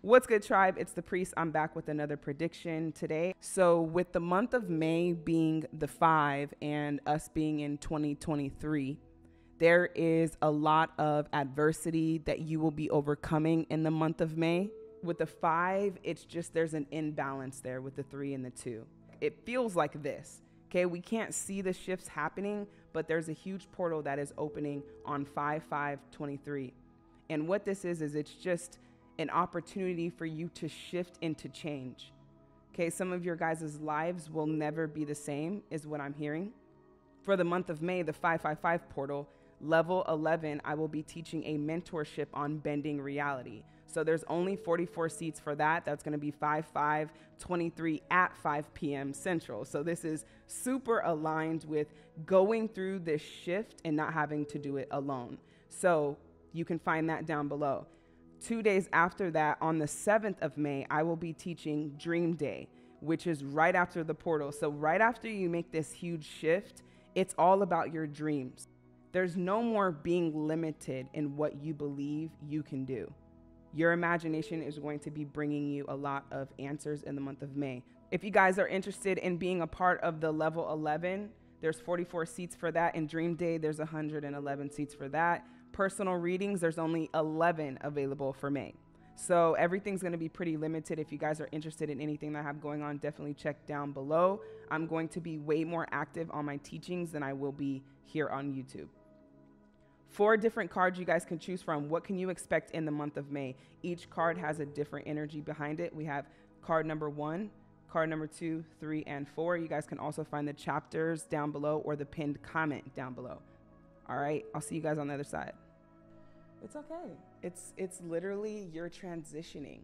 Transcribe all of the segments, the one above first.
What's good, tribe? It's The Priest. I'm back with another prediction today. So with the month of May being the 5 and us being in 2023, there is a lot of adversity that you will be overcoming in the month of May. With the 5, it's just there's an imbalance there with the 3 and the 2. It feels like this. Okay, we can't see the shifts happening, but there's a huge portal that is opening on 5/5/23. And what this is it's just an opportunity for you to shift and to change. Okay, some of your guys' lives will never be the same, is what I'm hearing. For the month of May, the 555 portal, level 11, I will be teaching a mentorship on bending reality. So there's only 44 seats for that. That's going to be 5/5/23 at 5 p.m. Central. So this is super aligned with going through this shift and not having to do it alone. So you can find that down below. 2 days after that, on the 7th of May, I will be teaching Dream Day, which is right after the portal. So right after you make this huge shift, it's all about your dreams. There's no more being limited in what you believe you can do. Your imagination is going to be bringing you a lot of answers in the month of May. If you guys are interested in being a part of the level 11, there's 44 seats for that. In Dream Day, there's 111 seats for that. Personal readings, there's only 11 available for May. So everything's going to be pretty limited. If you guys are interested in anything that I have going on, definitely check down below. I'm going to be way more active on my teachings than I will be here on YouTube. 4 different cards you guys can choose from. What can you expect in the month of May? Each card has a different energy behind it. We have card number 1, card number 2, 3, and 4. You guys can also find the chapters down below or the pinned comment down below. All right, I'll see you guys on the other side. It's okay. It's literally you're transitioning.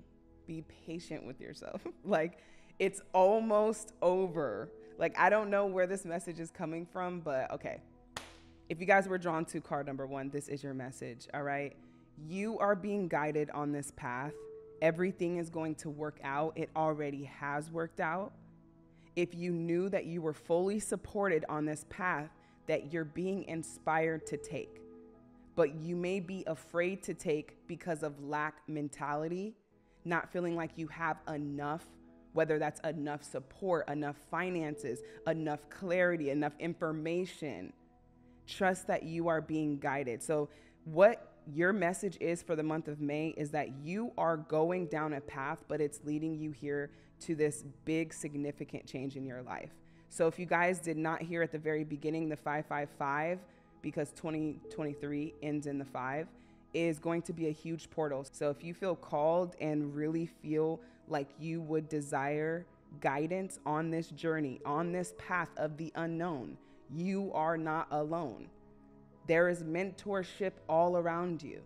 Be patient with yourself. Like, it's almost over. Like, I don't know where this message is coming from, but okay. If you guys were drawn to card number 1, this is your message, all right? You are being guided on this path. Everything is going to work out. It already has worked out. If you knew that you were fully supported on this path that you're being inspired to take, but you may be afraid to take because of lack mentality, not feeling like you have enough, whether that's enough support, enough finances, enough clarity, enough information. Trust that you are being guided. So what your message is for the month of May is that you are going down a path, but it's leading you here to this big, significant change in your life. So if you guys did not hear at the very beginning, the 555, because 2023 ends in the 5, is going to be a huge portal. So if you feel called and really feel like you would desire guidance on this journey, on this path of the unknown, you are not alone. There is mentorship all around you.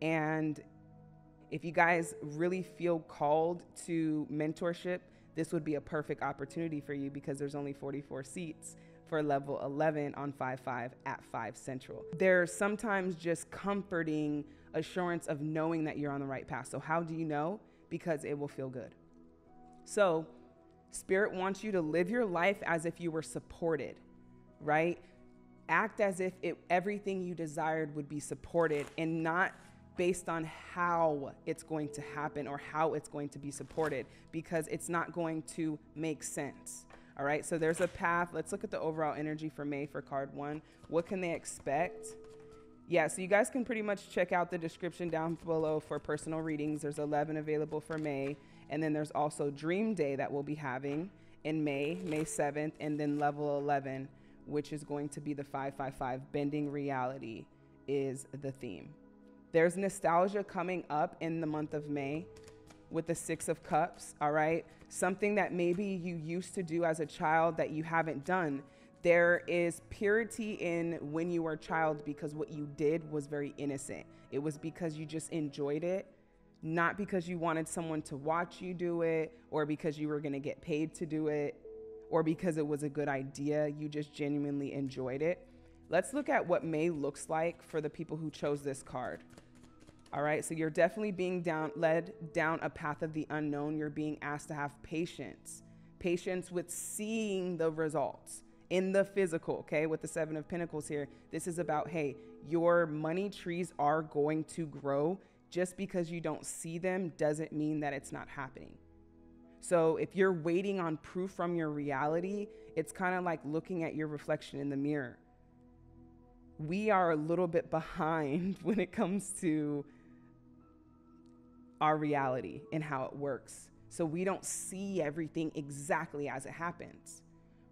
And if you guys really feel called to mentorship, this would be a perfect opportunity for you because there's only 44 seats for level 11 on 5/5 at 5 Central. There's sometimes just comforting assurance of knowing that you're on the right path. So how do you know? Because it will feel good. So Spirit wants you to live your life as if you were supported. Right? Act as if everything you desired would be supported and not based on how it's going to happen or how it's going to be supported, because it's not going to make sense. All right. So there's a path. Let's look at the overall energy for May for card 1. What can they expect? Yeah. So you guys can pretty much check out the description down below for personal readings. There's 11 available for May. And then there's also Dream Day that we'll be having in May 7th, and then level 11. Which is going to be the 555. Bending reality is the theme. There's nostalgia coming up in the month of May with the 6 of Cups, all right? Something that maybe you used to do as a child that you haven't done. There is purity in when you were a child because what you did was very innocent. It was because you just enjoyed it, not because you wanted someone to watch you do it or because you were gonna get paid to do it, or because it was a good idea. You just genuinely enjoyed it. Let's look at what May looks like for the people who chose this card. All right, so you're definitely being led down a path of the unknown. You're being asked to have patience. Patience with seeing the results in the physical, okay? With the 7 of Pentacles here, this is about, hey, your money trees are going to grow. Just because you don't see them doesn't mean that it's not happening. So if you're waiting on proof from your reality, it's kind of like looking at your reflection in the mirror. We are a little bit behind when it comes to our reality and how it works. So we don't see everything exactly as it happens,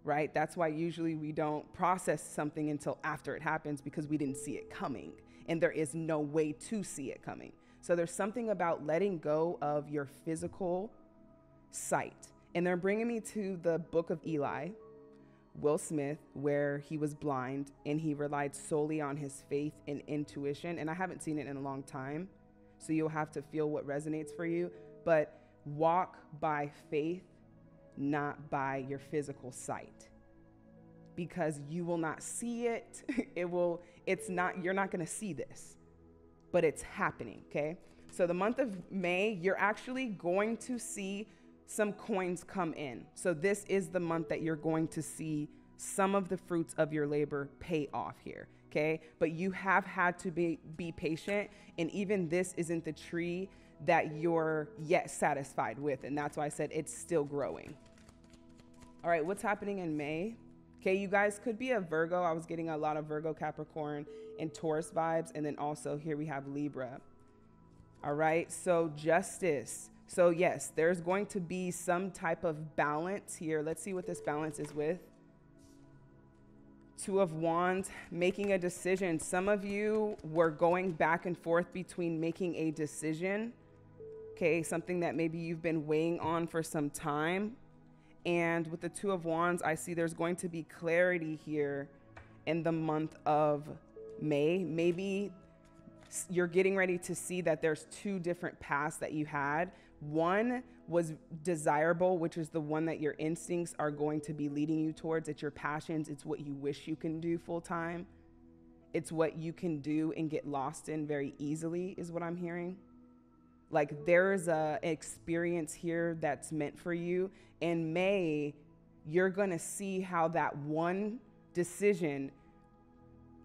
right? That's why usually we don't process something until after it happens, because we didn't see it coming and there is no way to see it coming. So there's something about letting go of your physical sight. And they're bringing me to the Book of Eli, Will Smith, where he was blind and he relied solely on his faith and intuition. And I haven't seen it in a long time, so you'll have to feel what resonates for you. But walk by faith, not by your physical sight, because you will not see it. You're not going to see this, but it's happening. Okay. So the month of May, you're actually going to see some coins come in. So this is the month that you're going to see some of the fruits of your labor pay off here, okay? But you have had to be patient, and even this isn't the tree that you're yet satisfied with, and that's why I said it's still growing. All right, what's happening in May? Okay, you guys could be a Virgo. I was getting a lot of Virgo, Capricorn, and Taurus vibes, and then also here we have Libra. All right, so justice. So yes, there's going to be some type of balance here. Let's see what this balance is with. Two of Wands, making a decision. Some of you were going back and forth between making a decision, okay, something that maybe you've been weighing on for some time. And with the Two of Wands, I see there's going to be clarity here in the month of May. Maybe you're getting ready to see that there's two different paths that you had. One was desirable, which is the one that your instincts are going to be leading you towards. It's your passions. It's what you wish you can do full time. It's what you can do and get lost in very easily, is what I'm hearing. Like, there's an experience here that's meant for you. In May, you're going to see how that one decision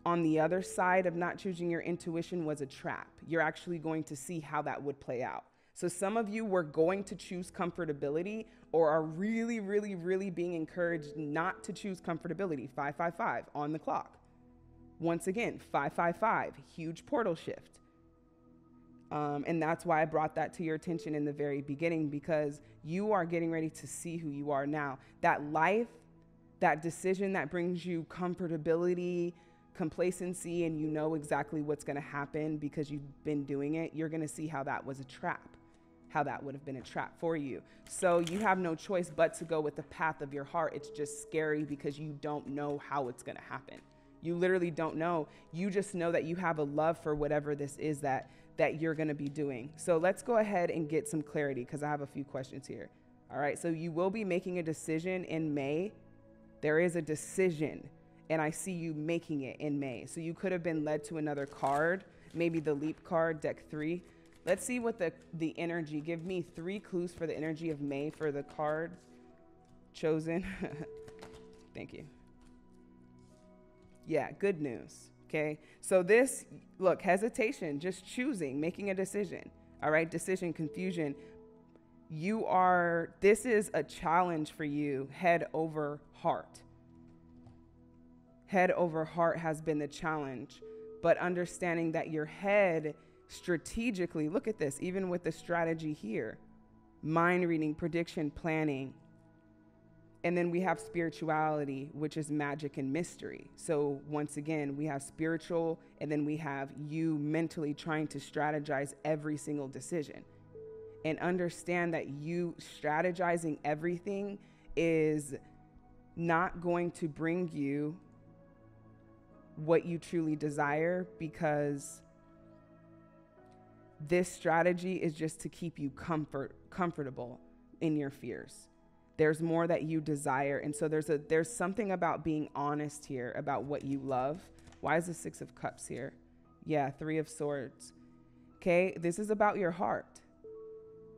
on the other side of not choosing your intuition was a trap. You're actually going to see how that would play out. So some of you were going to choose comfortability, or are really, really, really being encouraged not to choose comfortability. 555 on the clock. Once again, 555, huge portal shift. And that's why I brought that to your attention in the very beginning, because you are getting ready to see who you are now. That life, that decision that brings you comfortability, complacency, and you know exactly what's going to happen because you've been doing it, you're going to see how that was a trap, how that would have been a trap for you. So you have no choice but to go with the path of your heart. It's just scary because you don't know how it's going to happen. You literally don't know. You just know that you have a love for whatever this is that you're going to be doing. So let's go ahead and get some clarity, because I have a few questions here. All right, so you will be making a decision in May. There is a decision, and I see you making it in May. So you could have been led to another card, maybe the Leap card, deck 3. Let's see what the energy, give me 3 clues for the energy of May for the card chosen. Thank you. Yeah, good news, okay? So this, look, hesitation, just choosing, making a decision, all right? Decision, confusion. This is a challenge for you, head over heart. Head over heart has been the challenge, but understanding that your head strategically, look at this, even with the strategy here, mind reading, prediction, planning. And then we have spirituality, which is magic and mystery. So once again, we have spiritual, and then we have you mentally trying to strategize every single decision, and understand that you strategizing everything is not going to bring you what you truly desire, because this strategy is just to keep you comfortable in your fears. There's more that you desire. And so there's something about being honest here about what you love. Why is the 6 of Cups here? Yeah, 3 of Swords. Okay, this is about your heart.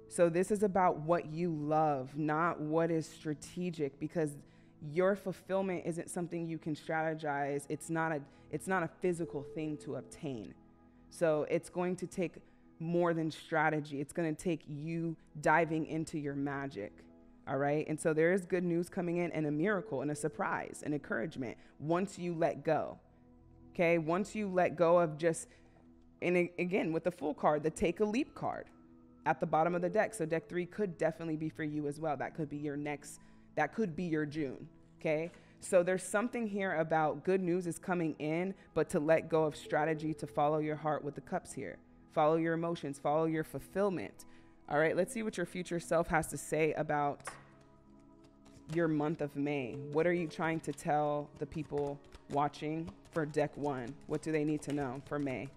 So this is about what you love, not what is strategic, because your fulfillment isn't something you can strategize. It's not a physical thing to obtain. So it's going to take more than strategy. It's going to take you diving into your magic. All right. And so there is good news coming in, and a miracle and a surprise and encouragement once you let go. Okay. Once you let go of just, and again, with the full card, the take a leap card at the bottom of the deck. So deck 3 could definitely be for you as well. That could be your next, that could be your June. Okay. So there's something here about good news is coming in, but to let go of strategy, to follow your heart with the cups here. Follow your emotions, follow your fulfillment. All right, let's see what your future self has to say about your month of May. What are you trying to tell the people watching for deck 1? What do they need to know for May?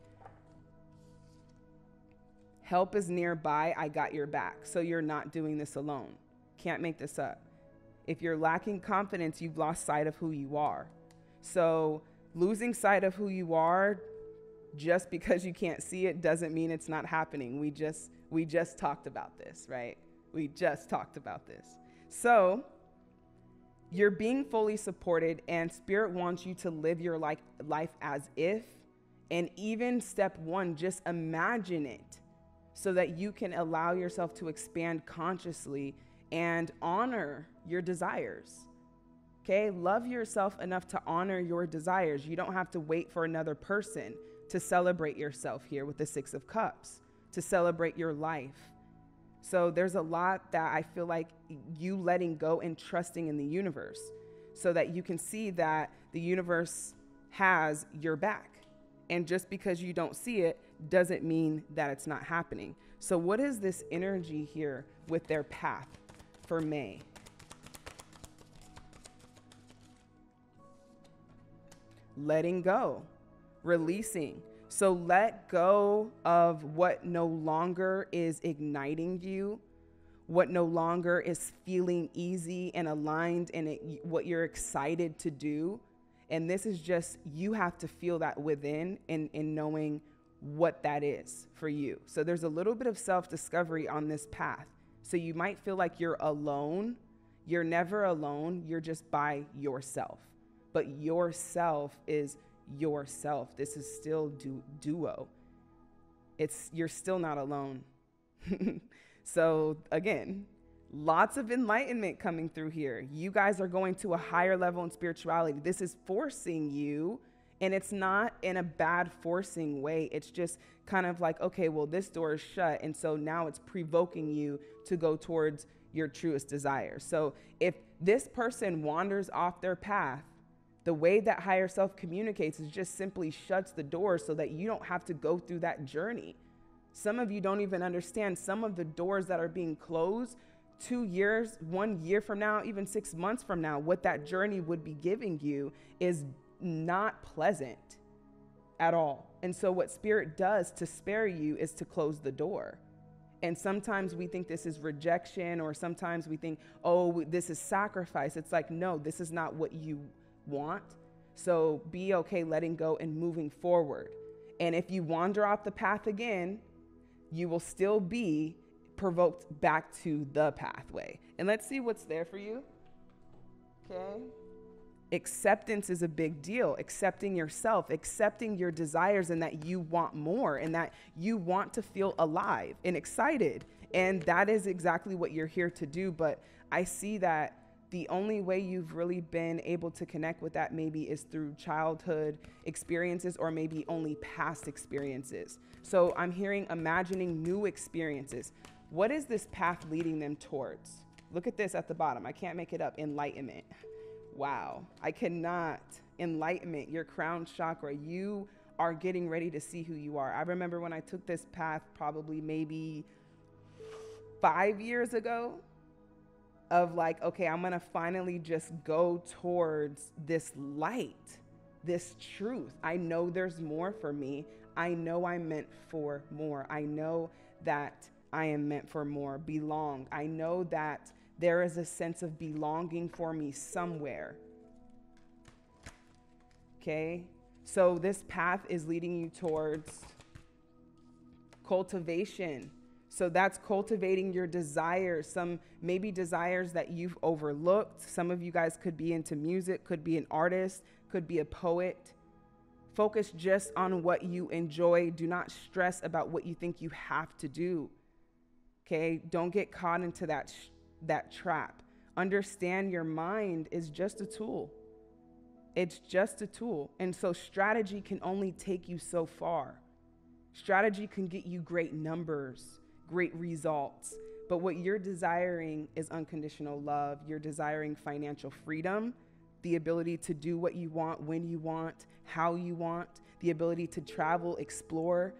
Help is nearby. I got your back. So you're not doing this alone. Can't make this up. If you're lacking confidence, you've lost sight of who you are. So losing sight of who you are just because you can't see it doesn't mean it's not happening. We just talked about this, right? We just talked about this. So you're being fully supported, and Spirit wants you to live your life as if, and even step 1, just imagine it so that you can allow yourself to expand consciously and honor your desires. Okay, love yourself enough to honor your desires. You don't have to wait for another person to celebrate yourself here with the 6 of Cups, to celebrate your life. So there's a lot that I feel like you letting go and trusting in the universe so that you can see that the universe has your back. And just because you don't see it doesn't mean that it's not happening. So what is this energy here with their path for May? Letting go, releasing. So let go of what no longer is igniting you, what no longer is feeling easy and aligned, and what you're excited to do. And this is just, you have to feel that within in knowing what that is for you. So there's a little bit of self-discovery on this path. So you might feel like you're alone. You're never alone. You're just by yourself. But yourself is yourself. This is still duo. You're still not alone. So again, lots of enlightenment coming through here. You guys are going to a higher level in spirituality. This is forcing you, and it's not in a bad forcing way. It's just kind of like, okay, well, this door is shut, and so now it's provoking you to go towards your truest desire. So if this person wanders off their path, the way that higher self communicates is just simply shuts the door so that you don't have to go through that journey. Some of you don't even understand some of the doors that are being closed 2 years, 1 year from now, even 6 months from now. What that journey would be giving you is not pleasant at all. And so what Spirit does to spare you is to close the door. And sometimes we think this is rejection, or sometimes we think, oh, this is sacrifice. It's like, no, this is not what you want. So be okay letting go and moving forward. And if you wander off the path again, you will still be provoked back to the pathway. And let's see what's there for you. Okay. Acceptance is a big deal. Accepting yourself, accepting your desires, and that you want more, and that you want to feel alive and excited. And that is exactly what you're here to do. But I see that the only way you've really been able to connect with that maybe is through childhood experiences, or maybe only past experiences. So I'm hearing imagining new experiences. What is this path leading them towards? Look at this at the bottom. I can't make it up. Enlightenment. Wow. I cannot. Enlightenment, your crown chakra. You are getting ready to see who you are. I remember when I took this path probably maybe 5 years ago, of like, okay, I'm gonna finally just go towards this light, this truth. I know there's more for me. I know I'm meant for more. I know that I am meant for more. Belong. I know that there is a sense of belonging for me somewhere. Okay, so this path is leading you towards cultivation. So that's cultivating your desires, some maybe desires that you've overlooked. Some of you guys could be into music, could be an artist, could be a poet. Focus just on what you enjoy. Do not stress about what you think you have to do. Okay? Don't get caught into that trap. Understand your mind is just a tool. It's just a tool. And so strategy can only take you so far. Strategy can get you great numbers, great results. But what you're desiring is unconditional love. You're desiring financial freedom, the ability to do what you want, when you want, how you want, the ability to travel, explore,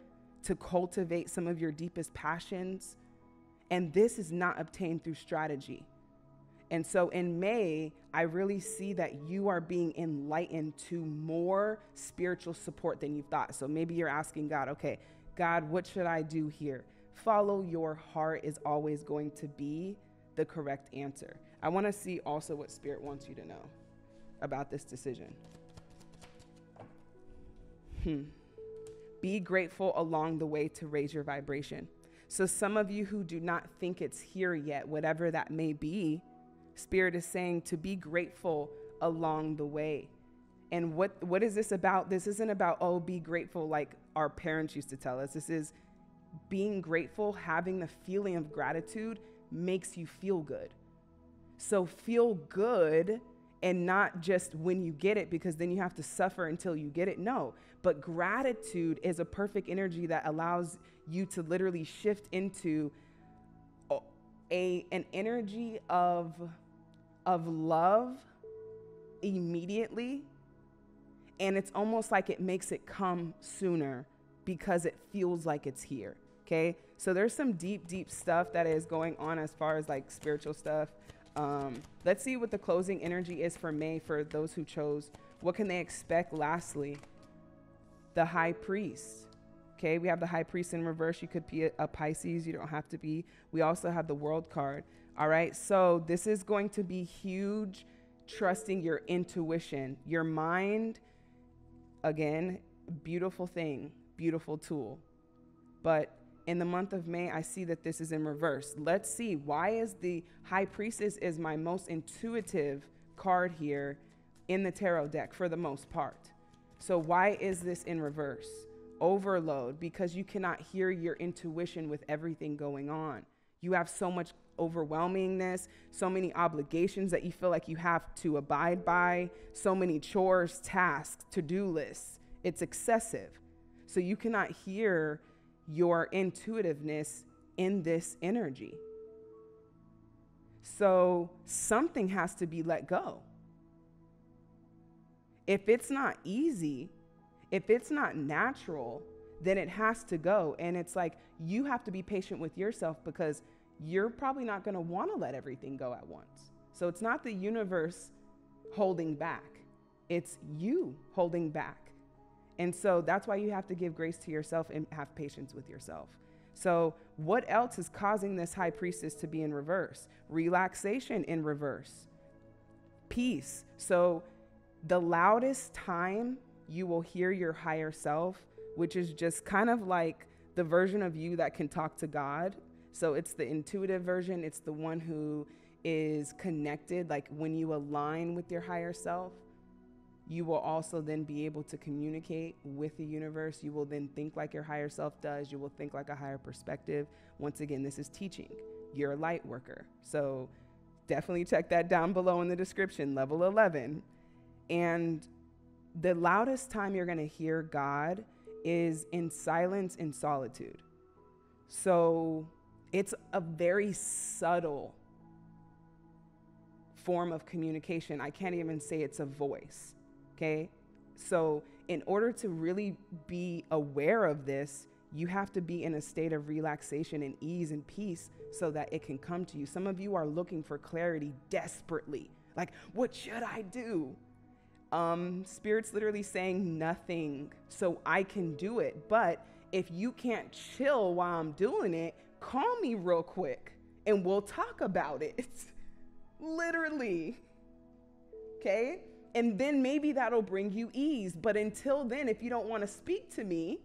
to cultivate some of your deepest passions. And this is not obtained through strategy. And so in May, I really see that you are being enlightened to more spiritual support than you thought. So maybe you're asking God, okay, God, what should I do here? Follow your heart is always going to be the correct answer. I want to see also what Spirit wants you to know about this decision. Be grateful along the way to raise your vibration. So some of you who do not think it's here yet, whatever that may be, Spirit is saying to be grateful along the way. And what is this about? This isn't about, oh, be grateful like our parents used to tell us. This is being grateful, having the feeling of gratitude makes you feel good. So feel good, and not just when you get it, because then you have to suffer until you get it. No, but gratitude is a perfect energy that allows you to literally shift into an energy of love immediately. And it's almost like it makes it come sooner because it feels like it's here. Okay. So there's some deep, deep stuff that is going on as far as like spiritual stuff. Let's see what the closing energy is for May for those who chose. What can they expect? Lastly, the High Priest. Okay, we have the High Priest in reverse. You could be a Pisces. You don't have to be. We also have the World card. All right, so this is going to be huge, trusting your intuition, your mind. Again, beautiful thing, beautiful tool. But in the month of May, I see that this is in reverse. Let's see, why is the High Priestess is my most intuitive card here in the tarot deck for the most part. So why is this in reverse? Overload, because you cannot hear your intuition with everything going on. You have so much overwhelmingness, so many obligations that you feel like you have to abide by, so many chores, tasks, to-do lists. It's excessive. So you cannot hear your intuitiveness in this energy. So something has to be let go. If it's not easy, if it's not natural, then it has to go. And it's like, you have to be patient with yourself because you're probably not going to want to let everything go at once. So it's not the universe holding back. It's you holding back. And so that's why you have to give grace to yourself and have patience with yourself. So what else is causing this High Priestess to be in reverse? Relaxation in reverse. Peace. So the loudest time you will hear your higher self, which is just kind of like the version of you that can talk to God. So it's the intuitive version. It's the one who is connected. Like when you align with your higher self, you will also then be able to communicate with the universe. You will then think like your higher self does. You will think like a higher perspective. Once again, this is teaching. You're a light worker. So definitely check that down below in the description, level 11. And the loudest time you're gonna hear God is in silence and solitude. So it's a very subtle form of communication. I can't even say it's a voice. Okay, so in order to really be aware of this, you have to be in a state of relaxation and ease and peace so that it can come to you. Some of you are looking for clarity desperately. Like, what should I do? Spirit's literally saying nothing, so I can do it. But if you can't chill while I'm doing it, call me real quick and we'll talk about it. Literally, okay? And then maybe that'll bring you ease. But until then, if you don't want to speak to me,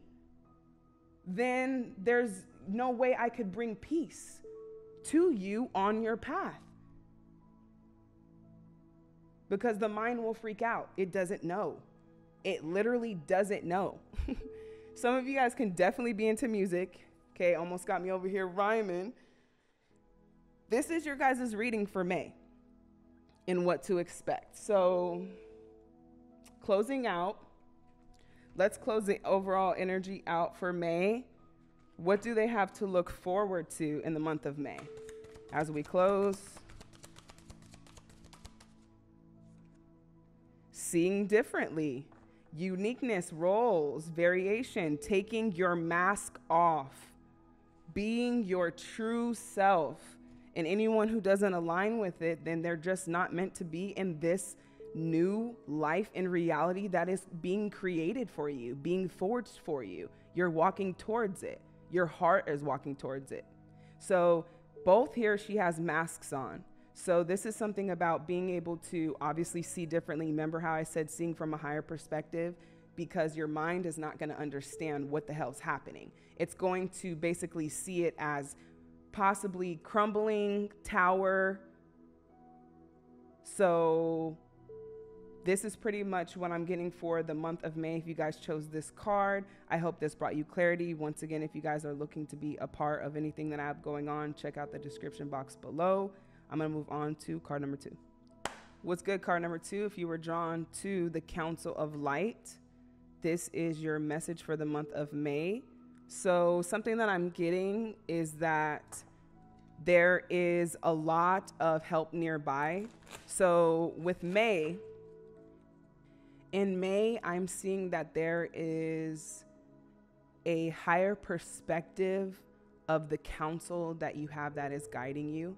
then there's no way I could bring peace to you on your path. Because the mind will freak out. It doesn't know. It literally doesn't know. Some of you guys can definitely be into music. Okay, almost got me over here rhyming. This is your guys' reading for May and what to expect. So closing out, let's close the overall energy out for May. What do they have to look forward to in the month of May? As we close, seeing differently, uniqueness, roles, variation, taking your mask off, being your true self. And anyone who doesn't align with it, then they're just not meant to be in this new life and reality that is being created for you, being forged for you. You're walking towards it. Your heart is walking towards it. So both here, she has masks on. So this is something about being able to obviously see differently. Remember how I said seeing from a higher perspective, because your mind is not going to understand what the hell's happening. It's going to basically see it as possibly crumbling tower. So this is pretty much what I'm getting for the month of May. If you guys chose this card, I hope this brought you clarity. Once again, if you guys are looking to be a part of anything that I have going on, check out the description box below. I'm going to move on to card number 2. What's good, card number 2? If you were drawn to the Council of Light, this is your message for the month of May. So something that I'm getting is that there is a lot of help nearby. So with May, in May, I'm seeing that there is a higher perspective of the counsel that you have that is guiding you.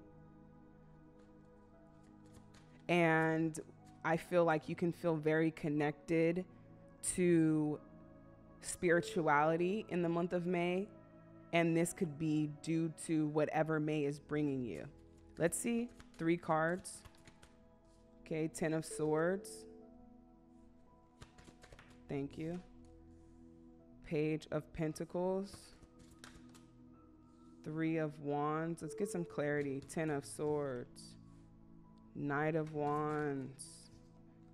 And I feel like you can feel very connected to spirituality in the month of May. And this could be due to whatever May is bringing you. Let's see, 3 cards. Okay, 10 of Swords. Thank you. Page of Pentacles. 3 of Wands. Let's get some clarity. 10 of Swords. Knight of Wands.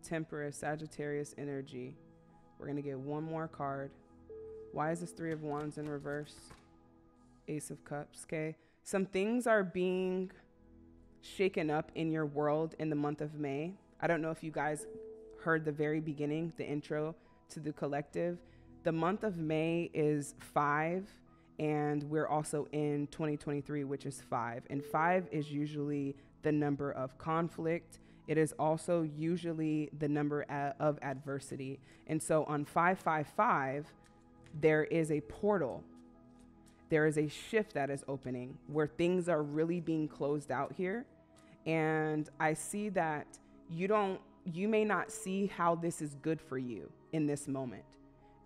Temperance, Sagittarius energy. We're going to get one more card. Why is this 3 of Wands in reverse? Ace of Cups. Okay. Some things are being shaken up in your world in the month of May. I don't know if you guys heard the very beginning, the intro to the collective. The month of May is 5, and we're also in 2023, which is 5. And 5 is usually the number of conflict. It is also usually the number of adversity. And so on 555, there is a portal. There is a shift that is opening where things are really being closed out here. And I see that you may not see how this is good for you in this moment.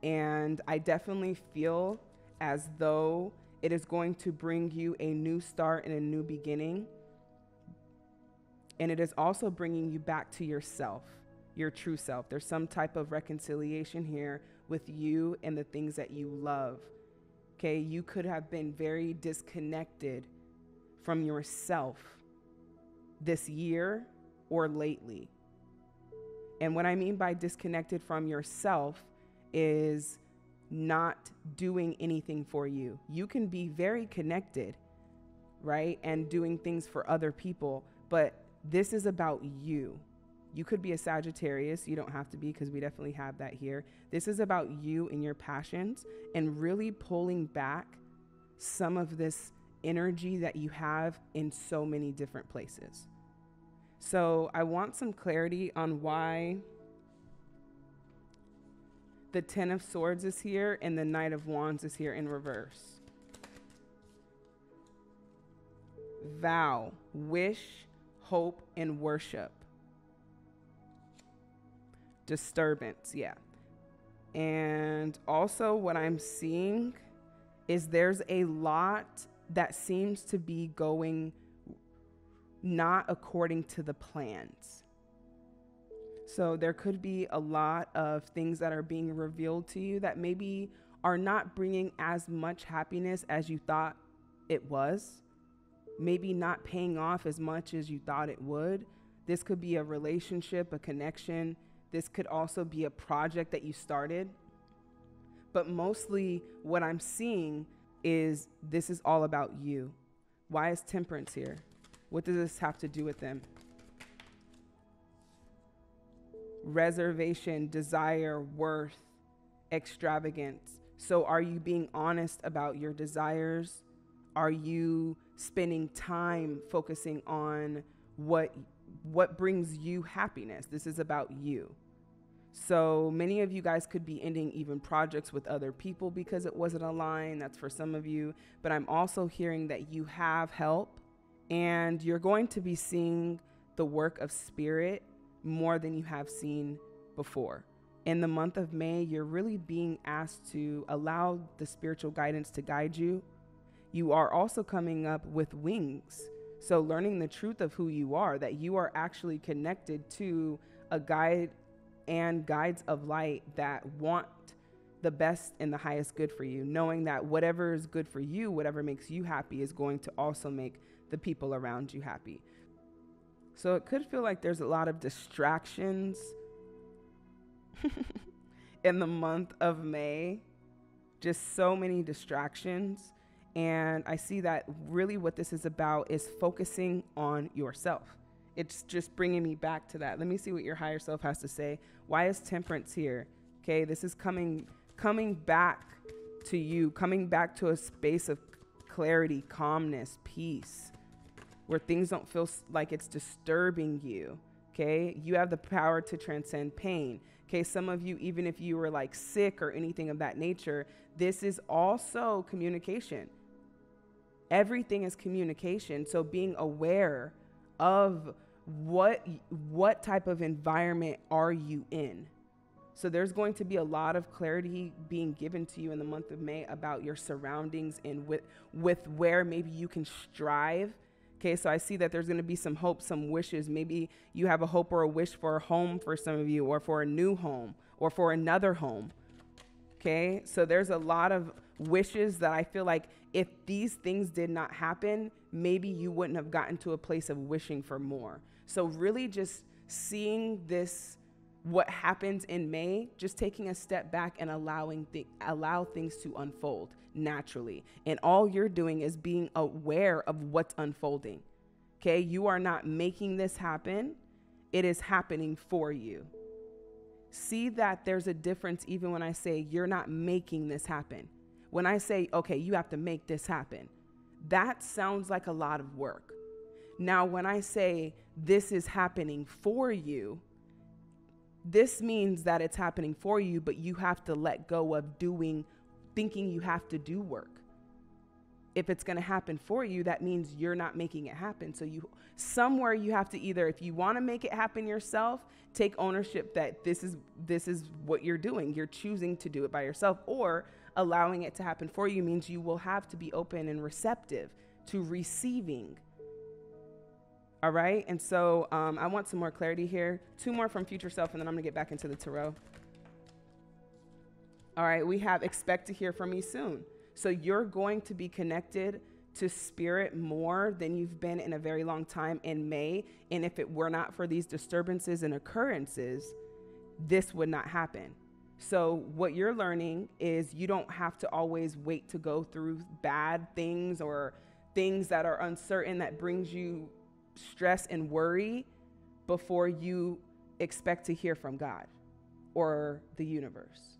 And I definitely feel as though it is going to bring you a new start and a new beginning. And it is also bringing you back to yourself, your true self. There's some type of reconciliation here with you and the things that you love. Okay, you could have been very disconnected from yourself this year or lately. And what I mean by disconnected from yourself is not doing anything for you. You can be very connected, right? And doing things for other people, but this is about you. You could be a Sagittarius. You don't have to be, because we definitely have that here. This is about you and your passions and really pulling back some of this energy that you have in so many different places. So I want some clarity on why the 10 of Swords is here and the Knight of Wands is here in reverse. Vow, wish, hope, and worship. Disturbance, yeah. And also what I'm seeing is there's a lot that seems to be going not according to the plans. So there could be a lot of things that are being revealed to you that maybe are not bringing as much happiness as you thought it was. Maybe not paying off as much as you thought it would. This could be a relationship, a connection. This could also be a project that you started. But mostly what I'm seeing is this is all about you. Why is temperance here? What does this have to do with them? Reservation, desire, worth, extravagance. So are you being honest about your desires? Are you spending time focusing on what brings you happiness? This is about you. So many of you guys could be ending even projects with other people because it wasn't aligned. That's for some of you. But I'm also hearing that you have help and you're going to be seeing the work of spirit more than you have seen before. In the month of May, you're really being asked to allow the spiritual guidance to guide you. You are also coming up with wings. So learning the truth of who you are, that you are actually connected to a guide and guides of light that want the best and the highest good for you, knowing that whatever is good for you, whatever makes you happy is going to also make the people around you happy. So it could feel like there's a lot of distractions in the month of May, just so many distractions. And I see that really what this is about is focusing on yourself. It's just bringing me back to that. Let me see what your higher self has to say. Why is temperance here? Okay, this is coming back to you, coming back to a space of clarity, calmness, peace, where things don't feel like it's disturbing you. Okay, you have the power to transcend pain. Okay, some of you, even if you were like sick or anything of that nature, this is also communication. Everything is communication. So being aware of what type of environment are you in? So there's going to be a lot of clarity being given to you in the month of May about your surroundings and with where maybe you can strive. Okay, so I see that there's going to be some hopes, some wishes. Maybe you have a hope or a wish for a home for some of you, or for a new home, or for another home. Okay, so there's a lot of wishes that I feel like if these things did not happen, maybe you wouldn't have gotten to a place of wishing for more. So really just seeing this, what happens in May, just taking a step back and allow things to unfold naturally. And all you're doing is being aware of what's unfolding. Okay, you are not making this happen. It is happening for you. See that there's a difference even when I say you're not making this happen. When I say, okay, you have to make this happen, that sounds like a lot of work. Now, when I say this is happening for you, this means that it's happening for you, but you have to let go of thinking you have to do work. If it's going to happen for you, that means you're not making it happen. So somewhere you have to either, if you want to make it happen yourself, take ownership that this is what you're doing. You're choosing to do it by yourself, or allowing it to happen for you means you will have to be open and receptive to receiving. All right. And so I want some more clarity here. Two more from future self, and then I'm going to get back into the tarot. All right. We have expect to hear from me soon. So you're going to be connected to spirit more than you've been in a very long time in May. And if it were not for these disturbances and occurrences, this would not happen. So what you're learning is you don't have to always wait to go through bad things or things that are uncertain that brings you stress and worry before you expect to hear from God or the universe.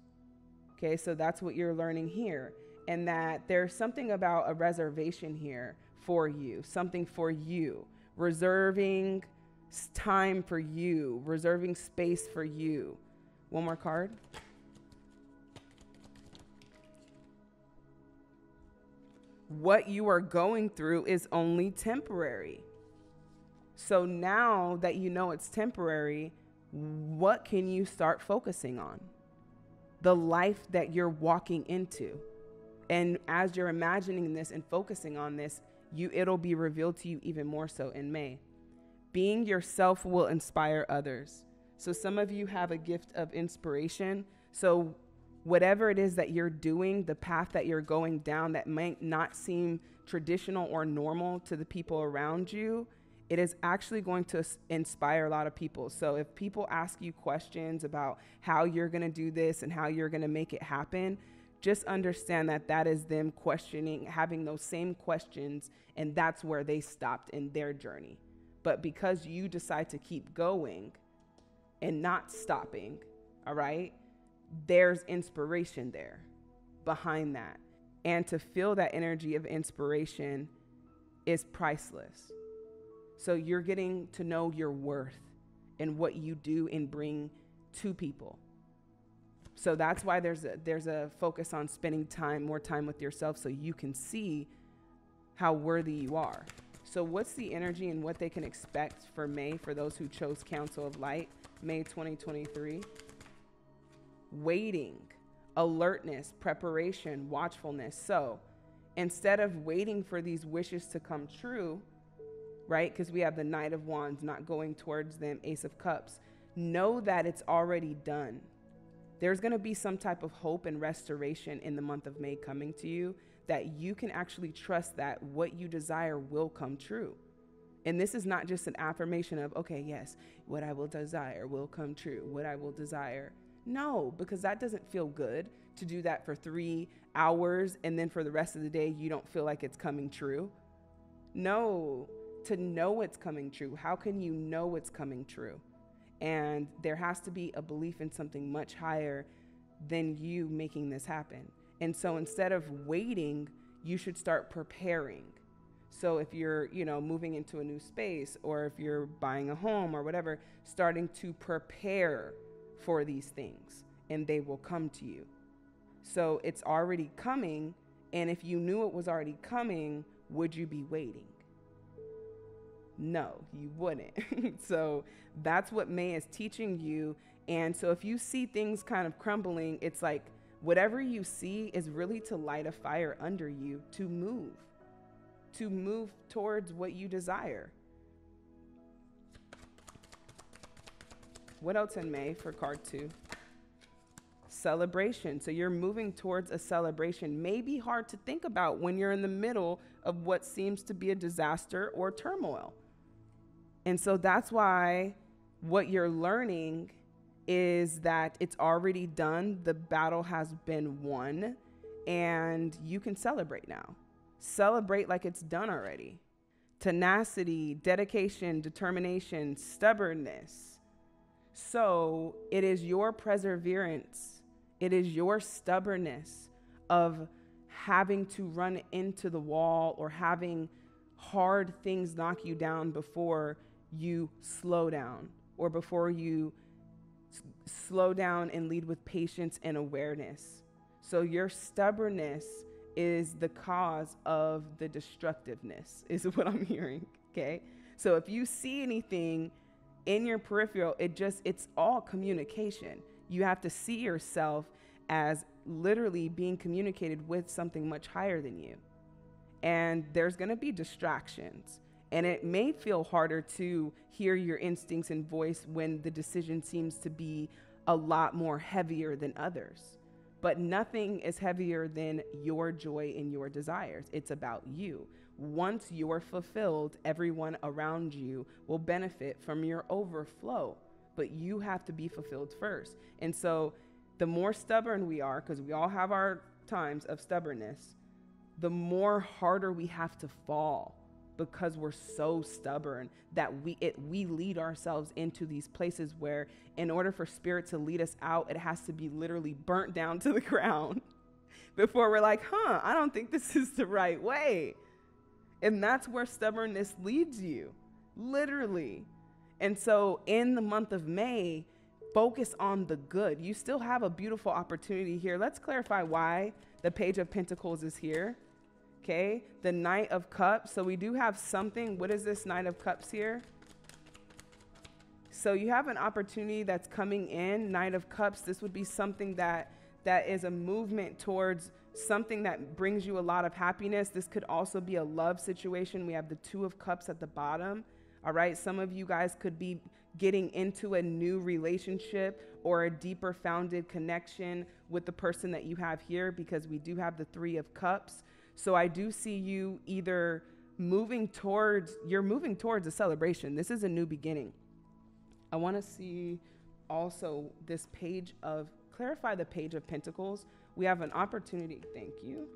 Okay, so that's what you're learning here. And that there's something about a reservation here for you, something for you, reserving time for you, reserving space for you. One more card. What you are going through is only temporary. So now that you know it's temporary, what can you start focusing on? The life that you're walking into. And as you're imagining this and focusing on this, it'll be revealed to you even more so in May. Being yourself will inspire others. So some of you have a gift of inspiration. So whatever it is that you're doing, the path that you're going down that might not seem traditional or normal to the people around you, it is actually going to inspire a lot of people. So if people ask you questions about how you're going to do this and how you're going to make it happen, just understand that that is them questioning, having those same questions, and that's where they stopped in their journey. But because you decide to keep going and not stopping, all right, there's inspiration there behind that. And to feel that energy of inspiration is priceless. So you're getting to know your worth and what you do and bring to people. So that's why there's a focus on spending more time with yourself, so you can see how worthy you are. So what's the energy and what they can expect for May for those who chose Council of Light, May 2023? Waiting, alertness, preparation, watchfulness. So instead of waiting for these wishes to come true, right? Because we have the Knight of Wands, not going towards them, Ace of Cups. Know that it's already done. There's going to be some type of hope and restoration in the month of May coming to you, that you can actually trust that what you desire will come true. And this is not just an affirmation of, okay, yes, what I will desire will come true, what I will desire. No, because that doesn't feel good to do that for 3 hours and then for the rest of the day, you don't feel like it's coming true. No, to know it's coming true. How can you know it's coming true? And there has to be a belief in something much higher than you making this happen. And so instead of waiting, you should start preparing. So if you're, moving into a new space, or if you're buying a home or whatever, starting to prepare for these things and they will come to you. So it's already coming. And if you knew it was already coming, would you be waiting? No, you wouldn't. So that's what May is teaching you. And so if you see things kind of crumbling, it's like whatever you see is really to light a fire under you to move towards what you desire. What else in May for card 2? Celebration. So you're moving towards a celebration. May be hard to think about when you're in the middle of what seems to be a disaster or turmoil. And so that's why what you're learning is that it's already done. The battle has been won and you can celebrate now. Celebrate like it's done already. Tenacity, dedication, determination, stubbornness. So it is your perseverance. It is your stubbornness of having to run into the wall or having hard things knock you down before you slow down, or before you slow down and lead with patience and awareness. So your stubbornness is the cause of the destructiveness, is what I'm hearing, okay? So if you see anything in your peripheral, it's all communication. You have to see yourself as literally being communicated with something much higher than you. And there's going to be distractions. And it may feel harder to hear your instincts and voice when the decision seems to be a lot more heavier than others. But nothing is heavier than your joy and your desires. It's about you. Once you're fulfilled, everyone around you will benefit from your overflow, but you have to be fulfilled first. And so the more stubborn we are, because we all have our times of stubbornness, the more harder we have to fall, because we're so stubborn that we lead ourselves into these places where, in order for spirit to lead us out, it has to be literally burnt down to the ground before we're like, I don't think this is the right way. And that's where stubbornness leads you, literally. And so in the month of May, focus on the good. You still have a beautiful opportunity here. Let's clarify why the Page of Pentacles is here, okay? The Knight of Cups. So we do have something. What is this Knight of Cups here? So you have an opportunity that's coming in, Knight of Cups. This would be something that is a movement towards something that brings you a lot of happiness. This could also be a love situation. We have the Two of Cups at the bottom. All right. Some of you guys could be getting into a new relationship or a deeper founded connection with the person that you have here, because we do have the Three of Cups. So I do see you either moving towards a celebration. This is a new beginning. I want to see also this page of, clarify the page of Pentacles. We have an opportunity. Thank you.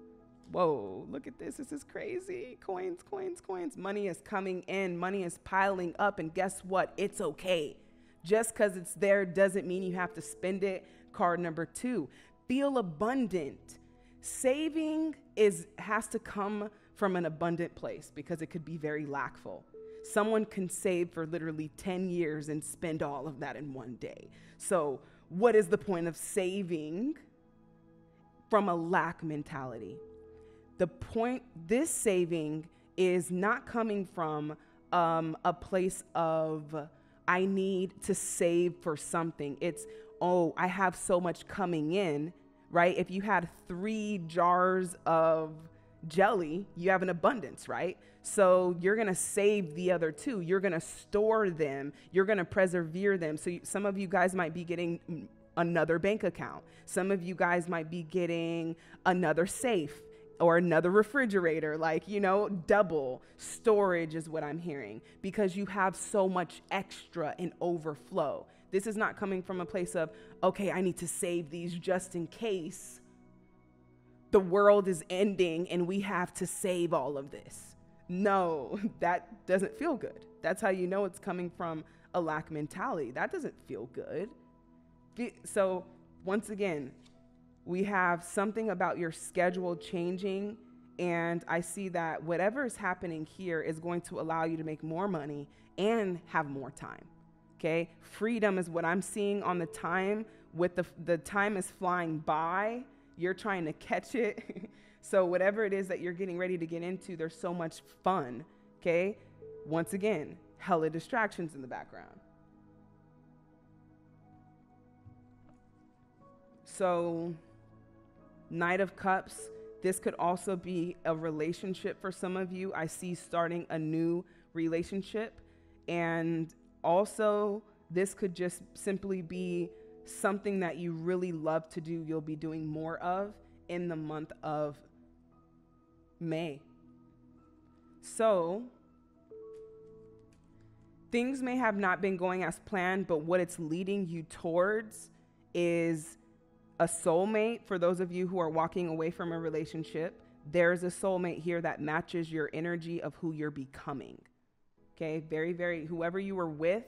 Whoa, look at this. This is crazy. Coins, coins, coins. Money is coming in. Money is piling up. And guess what? It's okay. Just because it's there doesn't mean you have to spend it. Card number two, feel abundant. Saving has to come from an abundant place because it could be very lackful. Someone can save for literally 10 years and spend all of that in one day. So what is the point of saving from a lack mentality? The point, this saving is not coming from a place of, I need to save for something. It's, oh, I have so much coming in, right? If you had 3 jars of jelly, you have an abundance, right? So you're going to save the other 2. You're going to store them. You're going to persevere them. So some of you guys might be getting another bank account. Some of you guys might be getting another safe or another refrigerator, like, you know, double storage is what I'm hearing, because you have so much extra and overflow. This is not coming from a place of, okay, I need to save these just in case the world is ending and we have to save all of this. No, that doesn't feel good. That's how you know it's coming from a lack mentality. That doesn't feel good. So once again, we have something about your schedule changing, and I see that whatever is happening here is going to allow you to make more money and have more time. Okay, freedom is what I'm seeing on the time. With the time is flying by. You're trying to catch it. So whatever it is that you're getting ready to get into, there's so much fun. Okay, once again, hella distractions in the background. So Knight of Cups, this could also be a relationship for some of you. I see starting a new relationship, and also, this could just simply be something that you really love to do. You'll be doing more of in the month of May. So things may have not been going as planned, but what it's leading you towards is a soulmate. For those of you who are walking away from a relationship, there's a soulmate here that matches your energy of who you're becoming. Okay, very, very, whoever you were with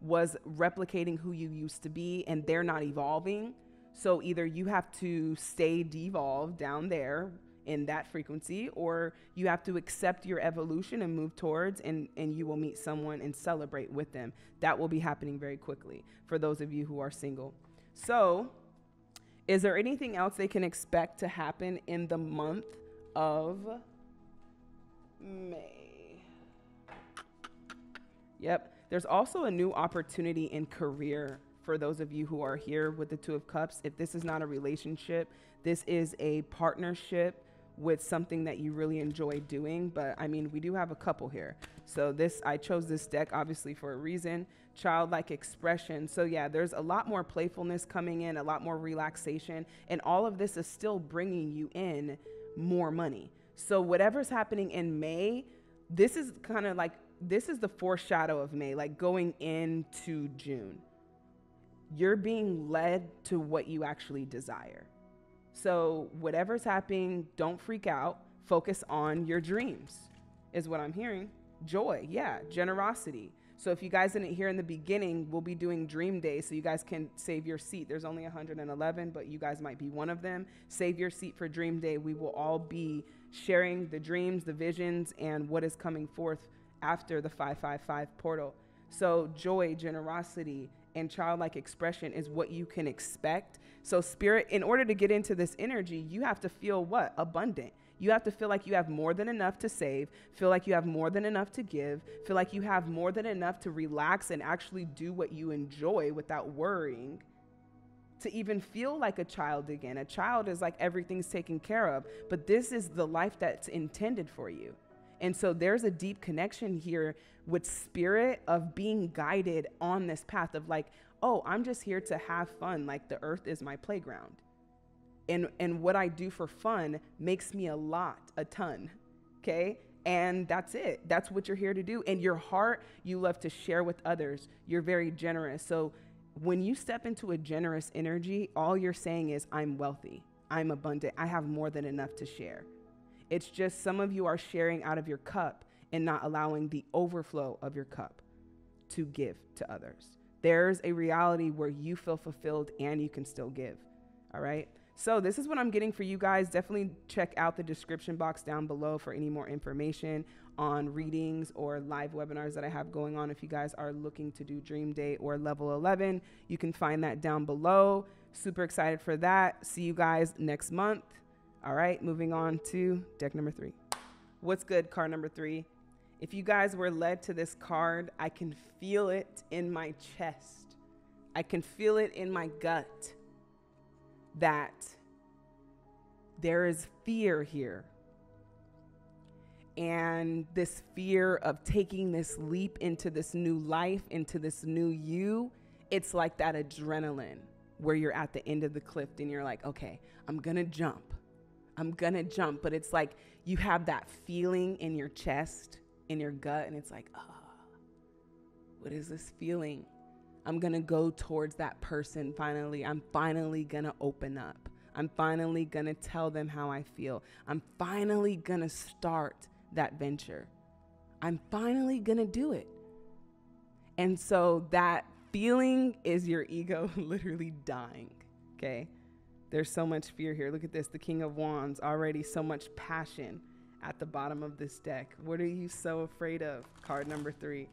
was replicating who you used to be, and they're not evolving. So either you have to stay devolved down there in that frequency, or you have to accept your evolution and move towards, and you will meet someone and celebrate with them. That will be happening very quickly for those of you who are single. So is there anything else they can expect to happen in the month of May? Yep. There's also a new opportunity in career for those of you who are here with the Two of Cups. If this is not a relationship, this is a partnership with something that you really enjoy doing. But I mean, we do have a couple here. So this, I chose this deck obviously for a reason. Childlike expression. So yeah, there's a lot more playfulness coming in, a lot more relaxation. And all of this is still bringing you in more money. So whatever's happening in May, this is kind of like, this is the foreshadow of May, like going into June. You're being led to what you actually desire. So whatever's happening, don't freak out. Focus on your dreams is what I'm hearing. Joy, yeah, generosity. So if you guys didn't hear in the beginning, we'll be doing Dream Day, so you guys can save your seat. There's only 111, but you guys might be one of them. Save your seat for Dream Day. We will all be sharing the dreams, the visions, and what is coming forth after the 555 portal. So joy, generosity, and childlike expression is what you can expect. So spirit, in order to get into this energy, you have to feel what? Abundant. You have to feel like you have more than enough to save, feel like you have more than enough to give, feel like you have more than enough to relax and actually do what you enjoy without worrying, to even feel like a child again. A child is like everything's taken care of, but this is the life that's intended for you. And so there's a deep connection here with spirit of being guided on this path of like, oh, I'm just here to have fun. Like the earth is my playground. And what I do for fun makes me a ton. Okay. And that's it. That's what you're here to do. And your heart, you love to share with others. You're very generous. So when you step into a generous energy, all you're saying is, I'm wealthy, I'm abundant, I have more than enough to share. It's just some of you are sharing out of your cup and not allowing the overflow of your cup to give to others. There's a reality where you feel fulfilled and you can still give. All right. So this is what I'm getting for you guys. Definitely check out the description box down below for any more information on readings or live webinars that I have going on. If you guys are looking to do Dream Day or Level 11, you can find that down below. Super excited for that. See you guys next month. All right, moving on to deck number 3. What's good, card number 3? If you guys were led to this card, I can feel it in my chest. I can feel it in my gut that there is fear here. And this fear of taking this leap into this new life, into this new you, it's like that adrenaline where you're at the end of the cliff and you're like, okay, I'm gonna jump. I'm gonna jump. But it's like you have that feeling in your chest, in your gut, and it's like, oh, what is this feeling? I'm gonna go towards that person finally. I'm finally gonna open up. I'm finally gonna tell them how I feel. I'm finally gonna start that venture. I'm finally gonna do it. And so that feeling is your ego literally dying, okay? There's so much fear here. Look at this, the King of Wands, already so much passion at the bottom of this deck. What are you so afraid of? Card number 3.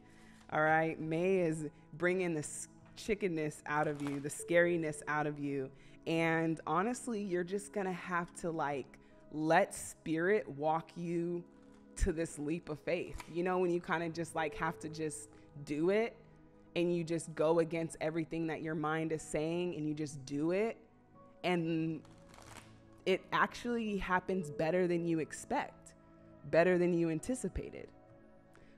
All right, May is bringing the chickenness out of you, the scariness out of you. And honestly, you're just gonna have to like let spirit walk you to this leap of faith. You know, when you kind of just like have to just do it and you just go against everything that your mind is saying and you just do it. And it actually happens better than you expect, better than you anticipated.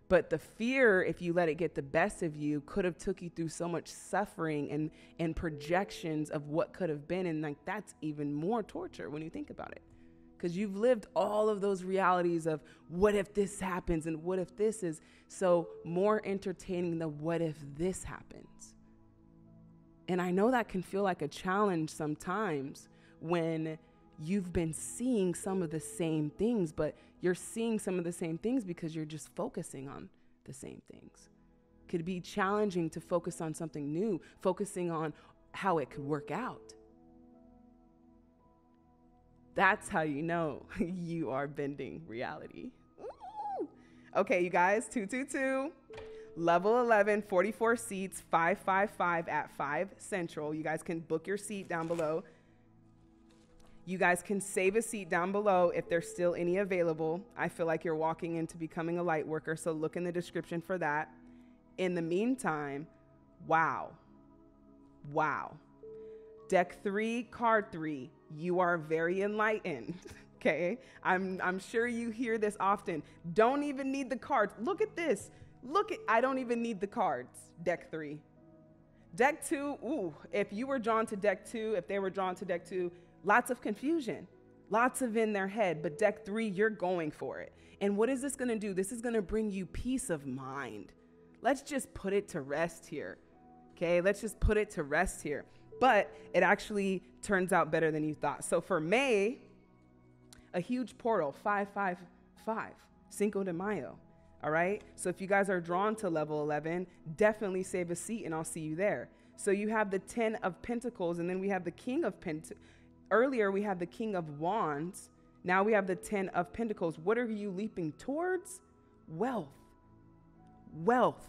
But the fear, if you let it get the best of you, could have took you through so much suffering and projections of what could have been. And like, that's even more torture when you think about it, because you've lived all of those realities of what if this happens and what if this is. So more entertaining the what if this happens. And I know that can feel like a challenge sometimes when you've been seeing some of the same things, but you're seeing some of the same things because you're just focusing on the same things. Could be challenging to focus on something new, focusing on how it could work out. That's how you know you are bending reality. Ooh. Okay, you guys, 222. Level 11, 44 seats, 555 at 5 Central. You guys can book your seat down below. You guys can save a seat down below if there's still any available. I feel like you're walking into becoming a light worker, so look in the description for that. In the meantime, wow. Wow. Deck 3, card 3, you are very enlightened, okay? I'm sure you hear this often. Don't even need the cards. Look at this. Look at, I don't even need the cards, deck 3. Deck 2, ooh, if you were drawn to deck 2, if they were drawn to deck 2, lots of confusion, lots of in their head, but deck 3, you're going for it. And what is this gonna do? This is gonna bring you peace of mind. Let's just put it to rest here, okay? Let's just put it to rest here. But it actually turns out better than you thought. So for May, a huge portal, 555, Cinco de Mayo, all right? So if you guys are drawn to level 11, definitely save a seat and I'll see you there. So you have the 10 of Pentacles and then we have the King of Pentacles. Earlier, we had the King of Wands. Now we have the 10 of Pentacles. What are you leaping towards? Wealth. Wealth.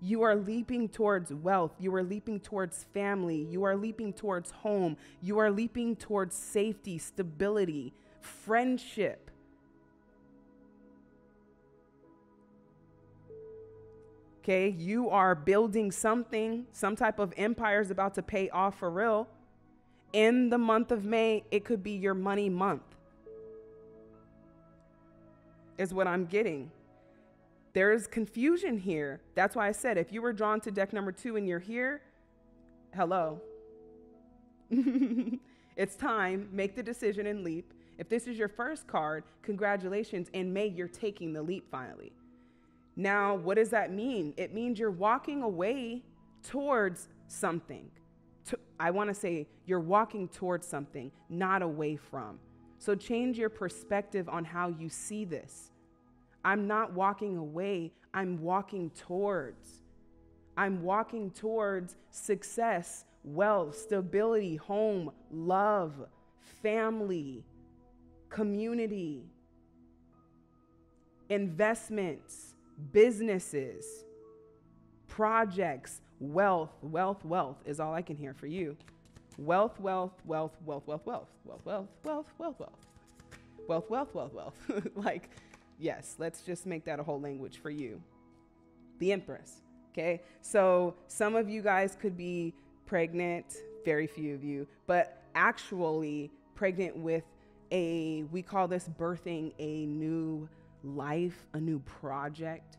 You are leaping towards wealth. You are leaping towards family. You are leaping towards home. You are leaping towards safety, stability, friendship. Okay, you are building something. Some type of empire is about to pay off for real. In the month of May, it could be your money month, is what I'm getting. There is confusion here. That's why I said, if you were drawn to deck number 2 and you're here, hello. It's time, make the decision and leap. If this is your first card, congratulations, and May, you're taking the leap finally. Now, what does that mean? It means you're walking away towards something. I want to say you're walking towards something, not away from. So change your perspective on how you see this. I'm not walking away, I'm walking towards. I'm walking towards success, wealth, stability, home, love, family, community, investments, businesses, projects, wealth. Wealth, wealth is all I can hear for you. Wealth, wealth, wealth, wealth, wealth, wealth, wealth, wealth, wealth, wealth, wealth, wealth, wealth, wealth, wealth. Like, yes, let's just make that a whole language for you. The Empress, okay? So some of you guys could be pregnant, very few of you, but actually pregnant with a, we call this birthing a new life, a new project.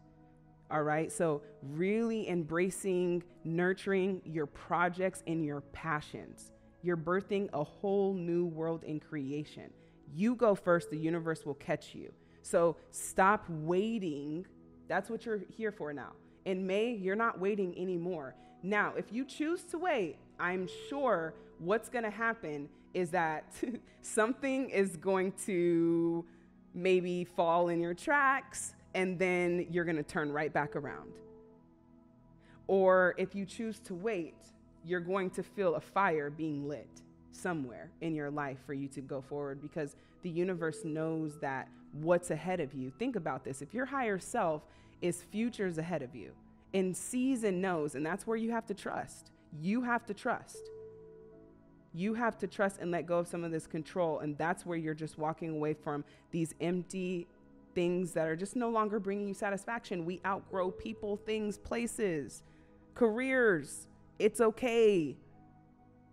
All right, so really embracing, nurturing your projects and your passions. You're birthing a whole new world in creation. You go first, the universe will catch you. So stop waiting. That's what you're here for now. In May, you're not waiting anymore. Now, if you choose to wait, I'm sure what's gonna happen is that something is going to maybe fall in your tracks, and then you're gonna turn right back around. Or if you choose to wait, you're going to feel a fire being lit somewhere in your life for you to go forward, because the universe knows that what's ahead of you. Think about this. If your higher self is futures ahead of you and sees and knows, and that's where you have to trust. You have to trust. You have to trust and let go of some of this control, and that's where you're just walking away from these empty things that are just no longer bringing you satisfaction. We outgrow people, things, places, careers. It's okay.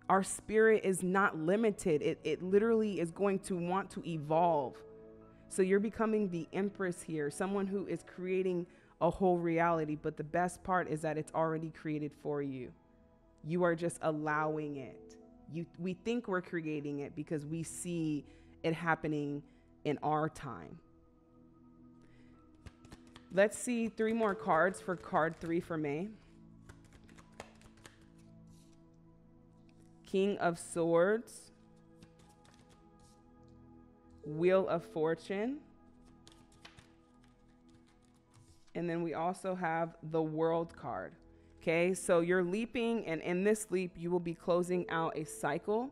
Our spirit is not limited. It literally is going to want to evolve. So you're becoming the Empress here, someone who is creating a whole reality. But the best part is that it's already created for you. You are just allowing it. We think we're creating it because we see it happening in our time. Let's see three more cards for card three for May. King of Swords, Wheel of Fortune, and then we also have the World card. Okay, so you're leaping, and in this leap, you will be closing out a cycle.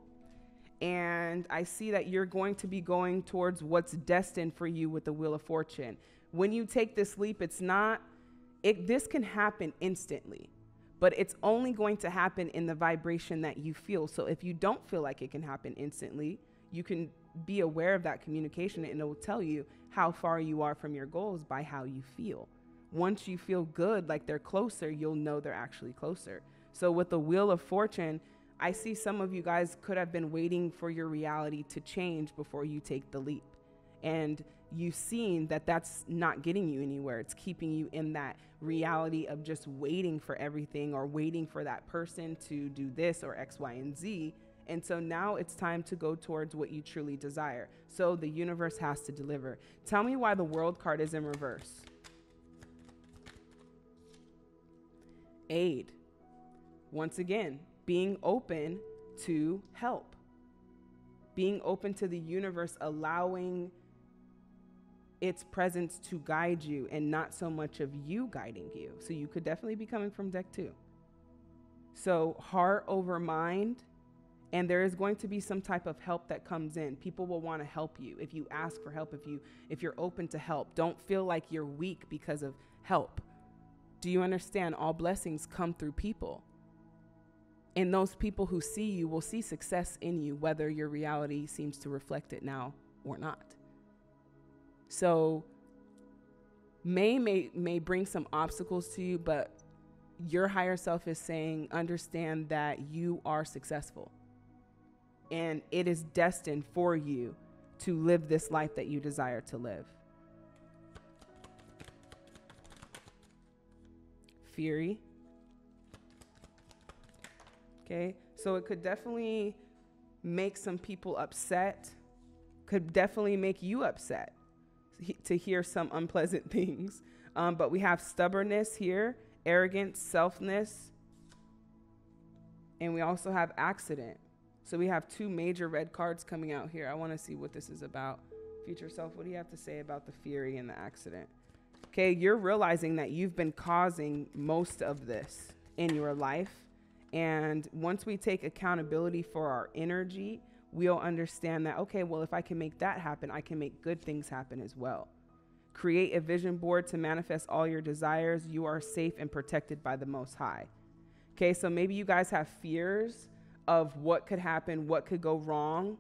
And I see that you're going to be going towards what's destined for you with the Wheel of Fortune. When you take this leap, this can happen instantly, but it's only going to happen in the vibration that you feel. So if you don't feel like it can happen instantly, you can be aware of that communication, and it will tell you how far you are from your goals by how you feel. Once you feel good, like they're closer, you'll know they're actually closer. So with the Wheel of Fortune, I see some of you guys could have been waiting for your reality to change before you take the leap. And you've seen that that's not getting you anywhere. It's keeping you in that reality of just waiting for everything, or waiting for that person to do this or X, Y, and Z. And so now it's time to go towards what you truly desire. So the universe has to deliver. Tell me why the World card is in reverse. Aid. Once again, being open to help. Being open to the universe, allowing its presence to guide you and not so much of you guiding you. So you could definitely be coming from deck two. So heart over mind, and there is going to be some type of help that comes in. People will want to help you if you ask for help, if you're open to help. Don't feel like you're weak because of help. Do you understand? All blessings come through people. And those people who see you will see success in you, whether your reality seems to reflect it now or not. So May bring some obstacles to you, but your higher self is saying, understand that you are successful and it is destined for you to live this life that you desire to live. Fury. Okay, so it could definitely make some people upset could definitely make you upset to hear some unpleasant things. But we have stubbornness here, arrogance, selfness, and we also have accident. So we have two major red cards coming out here. I want to see what this is about. Future self, what do you have to say about the fury and the accident? Okay, you're realizing that you've been causing most of this in your life. And once we take accountability for our energy, we'll understand that, okay, well, if I can make that happen, I can make good things happen as well. Create a vision board to manifest all your desires. You are safe and protected by the Most High. Okay, so maybe you guys have fears of what could happen, what could go wrong,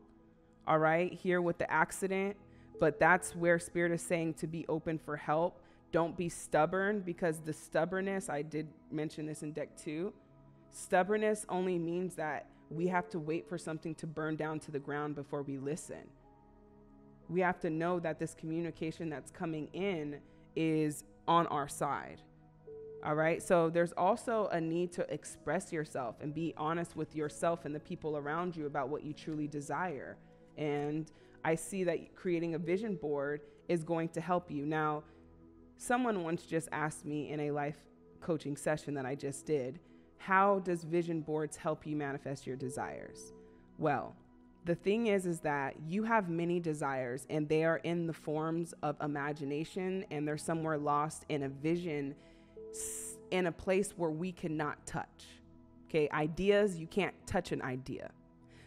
all right, here with the accident. But that's where Spirit is saying to be open for help. Don't be stubborn, because the stubbornness, I did mention this in deck 2, stubbornness only means that we have to wait for something to burn down to the ground before we listen. We have to know that this communication that's coming in is on our side. All right. So there's also a need to express yourself and be honest with yourself and the people around you about what you truly desire. And I see that creating a vision board is going to help you. Now, someone once just asked me in a life coaching session that I just did, how does vision boards help you manifest your desires? Well, the thing is that you have many desires, and they are in the forms of imagination, and they're somewhere lost in a vision in a place where we cannot touch. Okay, ideas, you can't touch an idea.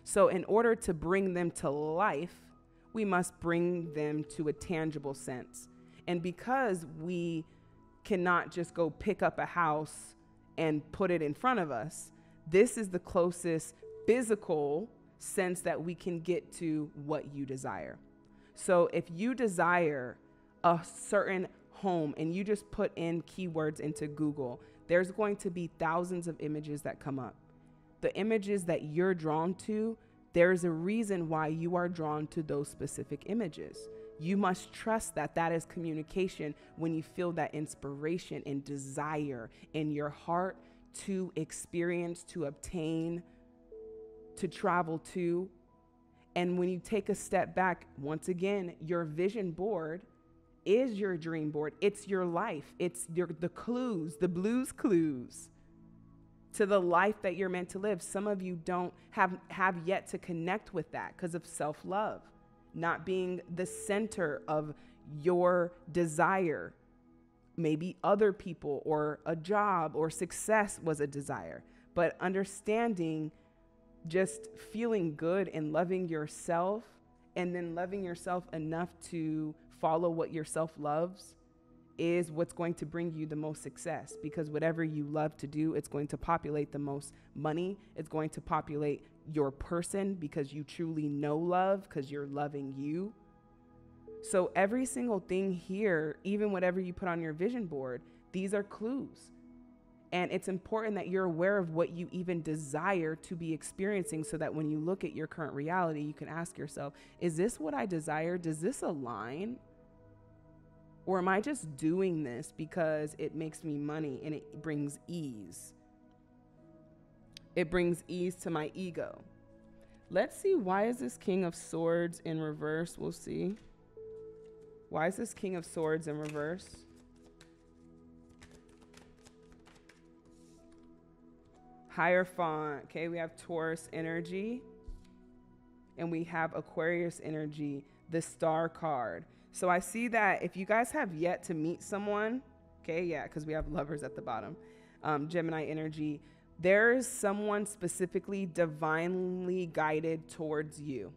So in order to bring them to life, we must bring them to a tangible sense. And because we cannot just go pick up a house and put it in front of us, this is the closest physical sense that we can get to what you desire. So if you desire a certain home and you just put in keywords into Google, there's going to be thousands of images that come up. The images that you're drawn to, there's a reason why you are drawn to those specific images. You must trust that that is communication when you feel that inspiration and desire in your heart to experience, to obtain, to travel to. And when you take a step back, once again, your vision board is your dream board. It's your life. It's the clues, the blues clues to the life that you're meant to live. Some of you don't have yet to connect with that because of self-love, not being the center of your desire. Maybe other people or a job or success was a desire, but understanding, just feeling good and loving yourself, and then loving yourself enough to follow what yourself loves is what's going to bring you the most success, because whatever you love to do, it's going to populate the most money. It's going to populate your person because you truly know love, because you're loving you. So every single thing here, even whatever you put on your vision board, these are clues. And it's important that you're aware of what you even desire to be experiencing, so that when you look at your current reality, you can ask yourself, is this what I desire? Does this align? Or am I just doing this because it makes me money and it brings ease? It brings ease to my ego. Let's see, why is this King of Swords in reverse? We'll see. Why is this King of Swords in reverse? Hierophant. Okay, we have Taurus energy and we have Aquarius energy, the Star card. So I see that if you guys have yet to meet someone, okay, yeah, because we have Lovers at the bottom, Gemini energy, there is someone specifically divinely guided towards you.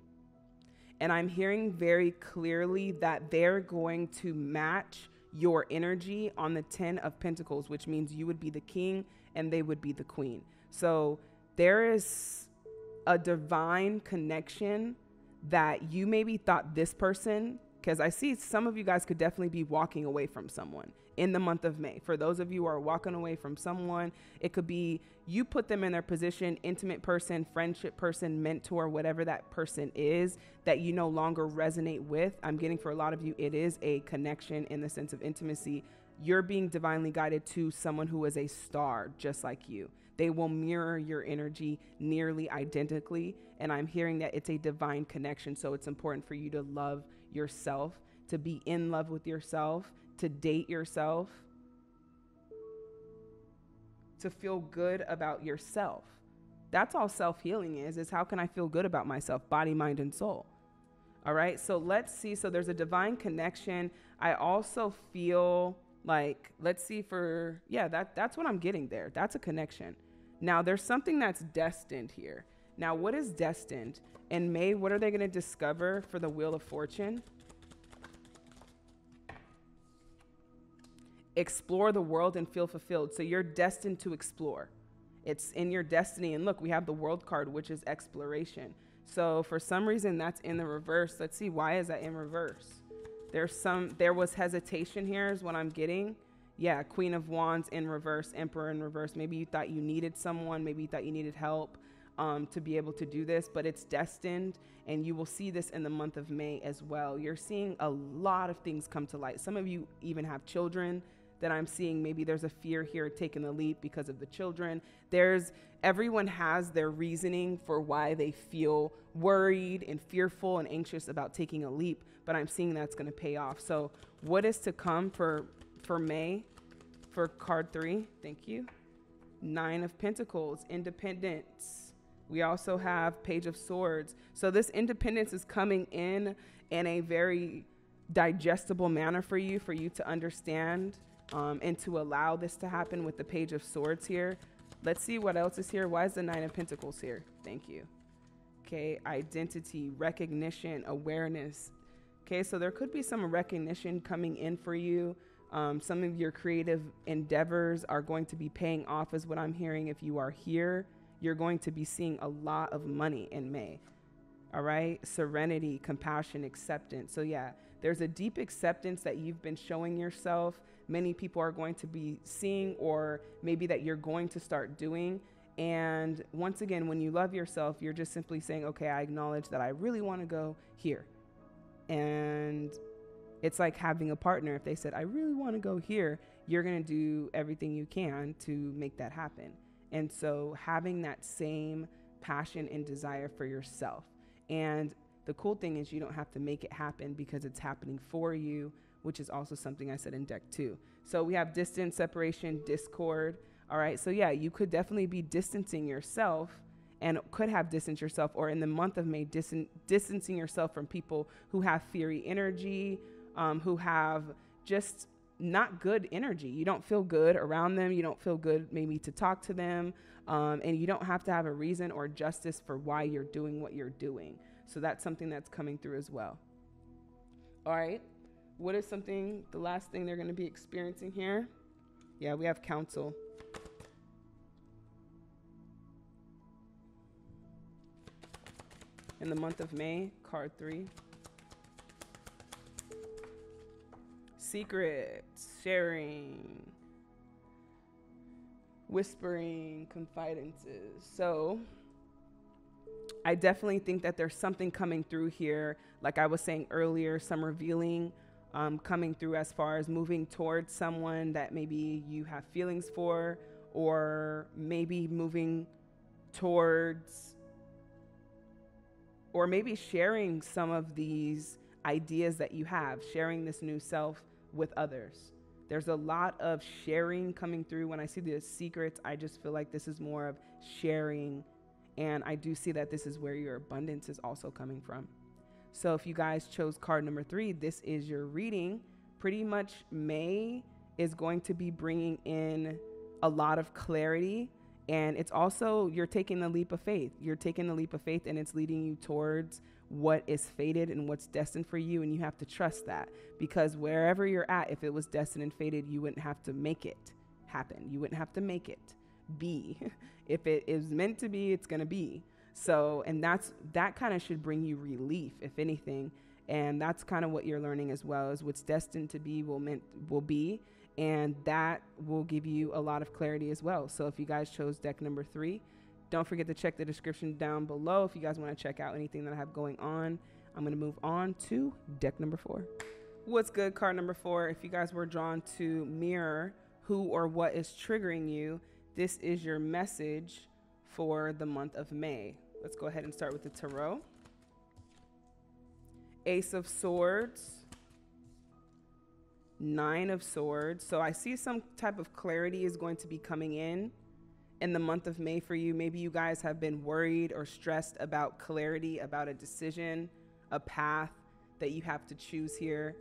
And I'm hearing very clearly that they're going to match your energy on the 10 of Pentacles, which means you would be the king and they would be the queen. So there is a divine connection that you maybe thought this person, because I see some of you guys could definitely be walking away from someone in the month of May. For those of you who are walking away from someone, it could be you put them in their position, intimate person, friendship person, mentor, whatever that person is that you no longer resonate with. I'm getting for a lot of you, it is a connection in the sense of intimacy. you're being divinely guided to someone who is a star just like you. They will mirror your energy nearly identically. And I'm hearing that it's a divine connection. So it's important for you to love yourself, to be in love with yourself, to date yourself, to feel good about yourself. That's all self-healing is how can I feel good about myself, body, mind, and soul? All right, so let's see. So there's a divine connection. I also feel like, let's see for, yeah, that's what I'm getting there. That's a connection. Now there's something that's destined here. Now what is destined? And May, what are they gonna discover for the Wheel of Fortune? Explore the world and feel fulfilled. So you're destined to explore. It's in your destiny. And look, we have the World card, which is exploration. So for some reason that's in the reverse. Let's see, why is that in reverse? There was hesitation here is what I'm getting. Yeah, Queen of Wands in reverse, Emperor in reverse. Maybe you thought you needed someone. Maybe you thought you needed help to be able to do this, but it's destined. And you will see this in the month of May as well. You're seeing a lot of things come to light. Some of you even have children that I'm seeing. Maybe there's a fear here taking the leap because of the children. Everyone has their reasoning for why they feel worried and fearful and anxious about taking a leap, but I'm seeing that's gonna pay off. So what is to come for May, for card 3, thank you. 9 of Pentacles, independence. We also have Page of Swords. So this independence is coming in a very digestible manner for you to understand and to allow this to happen with the Page of Swords here. Let's see what else is here. Why is the 9 of Pentacles here? Thank you. Okay, identity, recognition, awareness. Okay, so there could be some recognition coming in for you. Some of your creative endeavors are going to be paying off is what I'm hearing. If you are here, you're going to be seeing a lot of money in May. All right, serenity, compassion, acceptance. So yeah, there's a deep acceptance that you've been showing yourself. Many people are going to be seeing, or maybe that you're going to start doing. And once again, when you love yourself, you're just simply saying, okay, I acknowledge that I really want to go here. And it's like having a partner. If they said, I really want to go here, you're going to do everything you can to make that happen. And so having that same passion and desire for yourself. And the cool thing is you don't have to make it happen because it's happening for you, which is also something I said in deck 2. So we have distance, separation, discord. All right, so yeah, you could definitely be distancing yourself and could have distanced yourself, or in the month of May, distancing yourself from people who have fiery energy, who have just not good energy. You don't feel good around them. You don't feel good maybe to talk to them. And you don't have to have a reason or justice for why you're doing what you're doing. So that's something that's coming through as well. All right. What is something, the last thing they're going to be experiencing here? Yeah, we have counsel. In the month of May, card 3. Secrets, sharing, whispering, confidences. So I definitely think that there's something coming through here. Like I was saying earlier, some revealing coming through as far as moving towards someone that maybe you have feelings for, or maybe moving towards, or maybe sharing some of these ideas that you have, sharing this new self with others. There's a lot of sharing coming through. When I see the secrets, I just feel like this is more of sharing. And I do see that this is where your abundance is also coming from. So if you guys chose card number 3, this is your reading. Pretty much May is going to be bringing in a lot of clarity. And it's also, you're taking the leap of faith. You're taking the leap of faith, and it's leading you towards what is fated and what's destined for you. And you have to trust that, because wherever you're at, if it was destined and fated, you wouldn't have to make it happen. You wouldn't have to make it be. If it is meant to be, it's going to be. So, and that kind of should bring you relief, if anything. And that's kind of what you're learning as well, is what's destined to be will be. And that will give you a lot of clarity as well. So if you guys chose deck number 3, don't forget to check the description down below if you guys want to check out anything that I have going on. I'm going to move on to deck number 4. What's good, card number 4. If you guys were drawn to mirror who or what is triggering you, this is your message for the month of May. Let's go ahead and start with the tarot. Ace of Swords, 9 of Swords. So I see some type of clarity is going to be coming in the month of May for you. Maybe you guys have been worried or stressed about clarity, about a decision, a path that you have to choose here.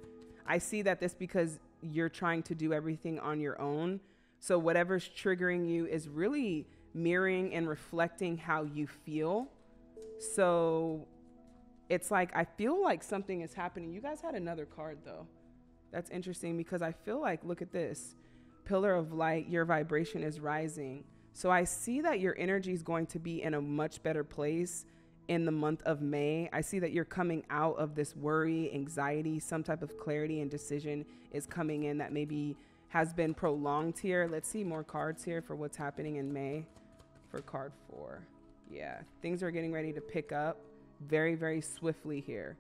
I see that this because you're trying to do everything on your own. So whatever's triggering you is really mirroring and reflecting how you feel. So it's like, I feel like something is happening. You guys had another card though. That's interesting because I feel like, look at this, Pillar of Light, your vibration is rising. So I see that your energy is going to be in a much better place in the month of May. I see that you're coming out of this worry, anxiety, some type of clarity and decision is coming in that maybe has been prolonged here. Let's see more cards here for what's happening in May for card 4. Yeah, things are getting ready to pick up very, very swiftly here.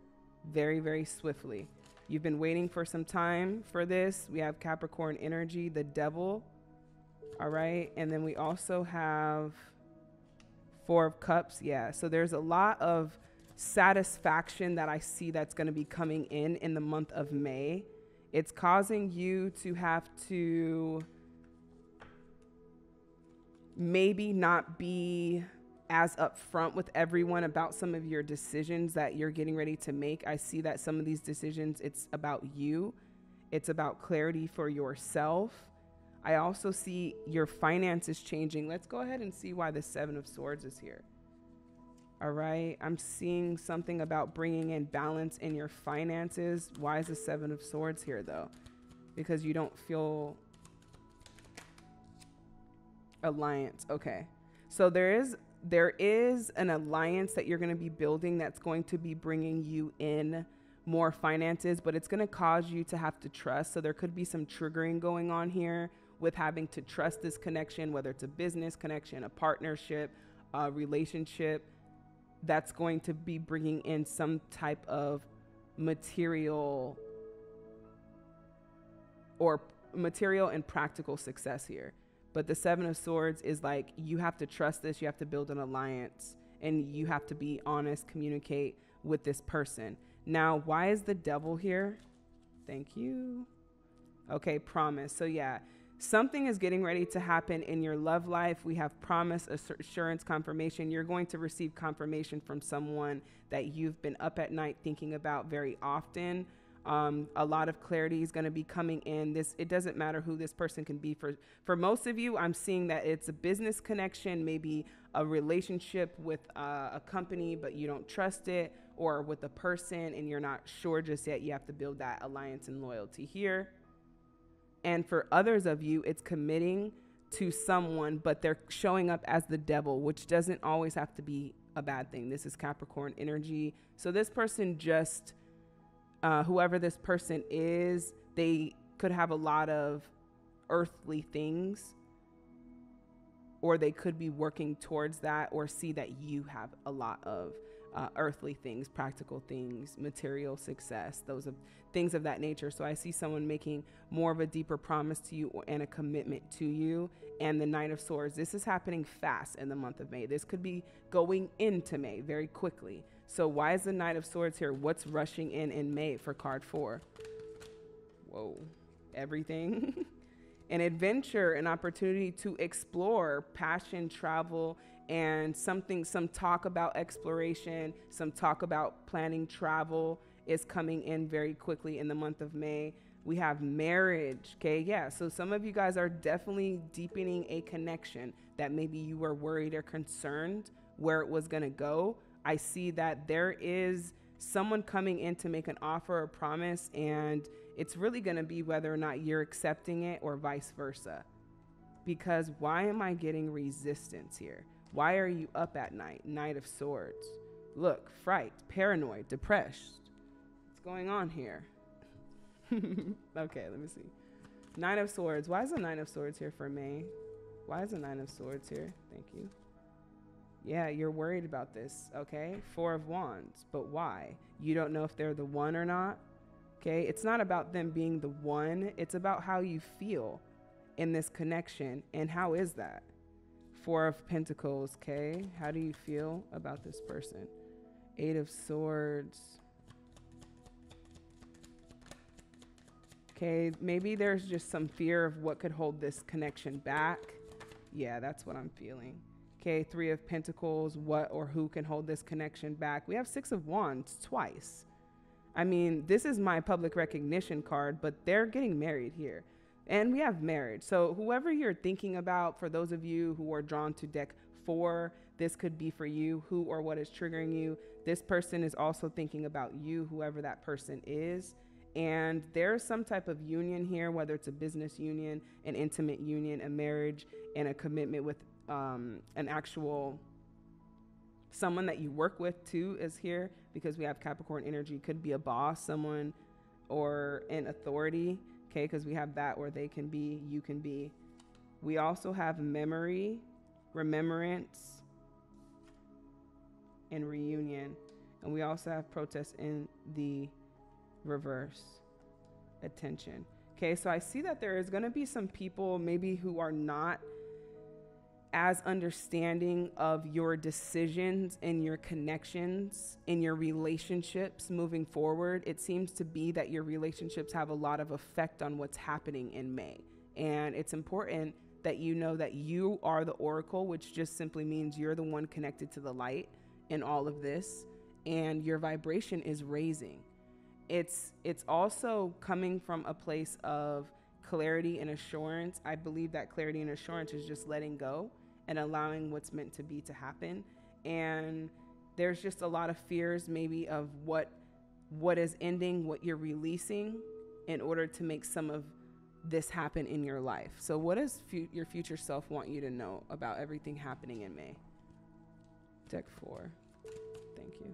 Very, very swiftly. You've been waiting for some time for this. We have Capricorn energy, the Devil. All right. And then we also have 4 of Cups. Yeah. So there's a lot of satisfaction that I see that's going to be coming in the month of May. It's causing you to have to maybe not be as upfront with everyone about some of your decisions that you're getting ready to make. I see that some of these decisions, it's about you. It's about clarity for yourself. I also see your finances changing. Let's go ahead and see why the 7 of Swords is here. All right. I'm seeing something about bringing in balance in your finances. Why is the 7 of Swords here though? Because you don't feel alliance. Okay. So there is an alliance that you're going to be building that's going to be bringing you in more finances, but it's going to cause you to have to trust. So there could be some triggering going on here with having to trust this connection, whether it's a business connection, a partnership, a relationship, that's going to be bringing in some type of material and practical success here. But the 7 of Swords is like, you have to trust this. You have to build an alliance and you have to be honest, communicate with this person. Now, why is the Devil here? Thank you. Okay. Promise. So yeah, something is getting ready to happen in your love life. We have promise, assurance, confirmation. You're going to receive confirmation from someone that you've been up at night thinking about very often. A lot of clarity is going to be coming in. It doesn't matter who this person can be. For most of you, I'm seeing that it's a business connection, maybe a relationship with a company, but you don't trust it, or with a person and you're not sure just yet. You have to build that alliance and loyalty here. And for others of you, it's committing to someone, but they're showing up as the Devil, which doesn't always have to be a bad thing. This is Capricorn energy. So this person just, whoever this person is, they could have a lot of earthly things, or they could be working towards that, or see that you have a lot of earthly things, practical things, material success, those are things of that nature. So I see someone making more of a deeper promise to you and a commitment to you. And the 9 of Swords, this is happening fast in the month of May. This could be going into May very quickly. So why is the 9 of Swords here? What's rushing in May for card 4? Whoa, everything. An adventure, an opportunity to explore, passion, travel, and some talk about exploration, some talk about planning travel is coming in very quickly in the month of May. We have marriage. Okay. Yeah. So some of you guys are definitely deepening a connection that maybe you were worried or concerned where it was going to go. I see that there is someone coming in to make an offer or promise, and it's really going to be whether or not you're accepting it or vice versa. Because why am I getting resistance here? Why are you up at night? Knight of Swords. Look, fright, paranoid, depressed. What's going on here? Okay, let me see. 9 of Swords. Why is the 9 of Swords here for May? Why is the 9 of Swords here? Thank you. Yeah, you're worried about this, okay? 4 of Wands, but why? You don't know if they're the one or not. Okay, it's not about them being the one. It's about how you feel in this connection. And how is that? Four of Pentacles, okay? How do you feel about this person? Eight of Swords. Okay, maybe there's just some fear of what could hold this connection back. Yeah, that's what I'm feeling. Okay, Three of Pentacles, what or who can hold this connection back? We have Six of Wands twice. I mean, this is my public recognition card, but they're getting married here. And we have marriage. So whoever you're thinking about, for those of you who are drawn to deck 4, this could be for you. Who or what is triggering you? This person is also thinking about you, whoever that person is. And there's some type of union here, whether it's a business union, an intimate union, a marriage, and a commitment with an actual someone that you work with too is here, because we have Capricorn energy. Could be a boss, someone, or an authority. Okay, because we have that, where they can be, you can be. We also have memory, remembrance, and reunion. And we also have protest in the reverse, attention. Okay, so I see that there is going to be some people maybe who are not as understanding of your decisions and your connections and your relationships moving forward. It seems to be that your relationships have a lot of effect on what's happening in May. And it's important that you know that you are the oracle, which just simply means you're the one connected to the light in all of this. And your vibration is raising. It's also coming from a place of clarity and assurance. I believe that clarity and assurance is just letting go and allowing what's meant to be to happen. And there's just a lot of fears maybe of what is ending, what you're releasing in order to make some of this happen in your life. So what does your future self want you to know about everything happening in May? Deck 4. Thank you.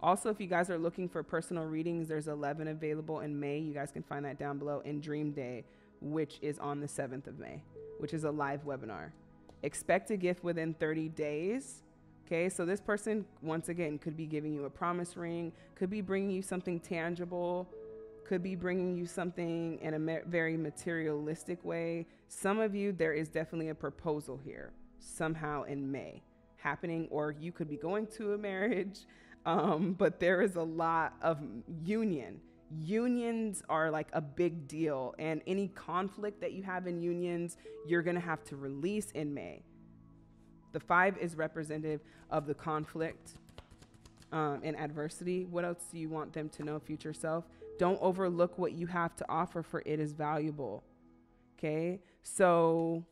Also, if you guys are looking for personal readings, there's 11 available in May. You guys can find that down below. And Dream Day, which is on the 7th of May, which is a live webinar. Expect a gift within 30 days. Okay, so this person, once again, could be giving you a promise ring, could be bringing you something tangible, could be bringing you something in a very materialistic way. Some of you, there is definitely a proposal here somehow in May happening, or you could be going to a marriage. But there is a lot of union. Unions are like a big deal. And any conflict that you have in unions, you're going to have to release in May. The 5 is representative of the conflict and adversity. What else do you want them to know, future self? Don't overlook what you have to offer, for it is valuable. Okay, so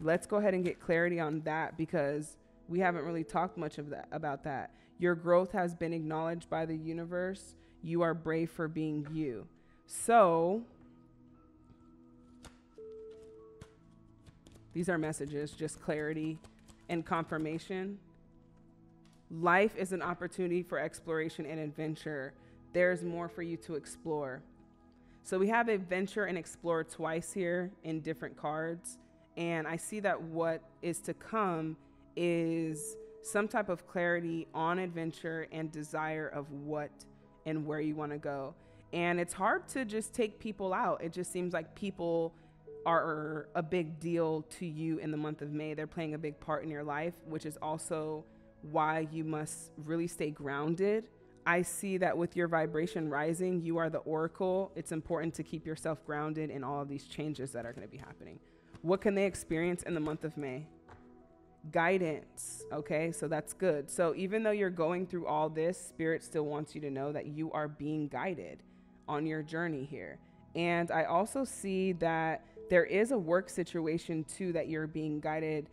let's go ahead and get clarity on that, because we haven't really talked much of that, about that. Your growth has been acknowledged by the universe. You are brave for being you. So these are messages, just clarity and confirmation. Life is an opportunity for exploration and adventure. There's more for you to explore. So we have adventure and explore twice here in different cards. And I see that what is to come is some type of clarity on adventure and desire of what and where you want to go. And it's hard to just take people out. It just seems like people are a big deal to you in the month of May. They're playing a big part in your life, which is also why you must really stay grounded. I see that with your vibration rising, you are the oracle. It's important to keep yourself grounded in all of these changes that are going to be happening. What can they experience in the month of May? Guidance. Okay, so that's good. So even though you're going through all this, Spirit still wants you to know that you are being guided on your journey here. And I also see that there is a work situation too that you're being guided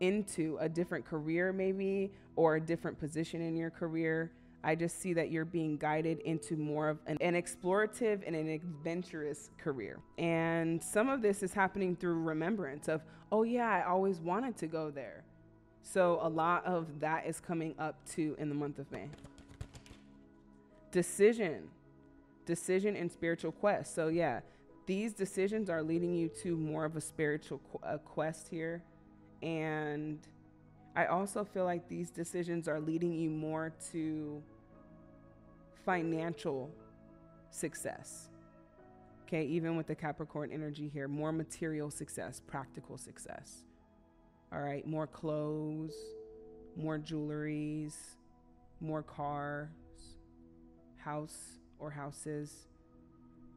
into, a different career maybe, or a different position in your career. I just see that you're being guided into more of an explorative and an adventurous career. And some of this is happening through remembrance of, oh yeah, I always wanted to go there. So a lot of that is coming up too in the month of May. Decision and spiritual quest. So yeah, these decisions are leading you to more of a spiritual quest here. And I also feel like these decisions are leading you more to financial success. Okay, even with the Capricorn energy here, more material success, practical success. All right, more clothes, more jewelries, more cars, house or houses.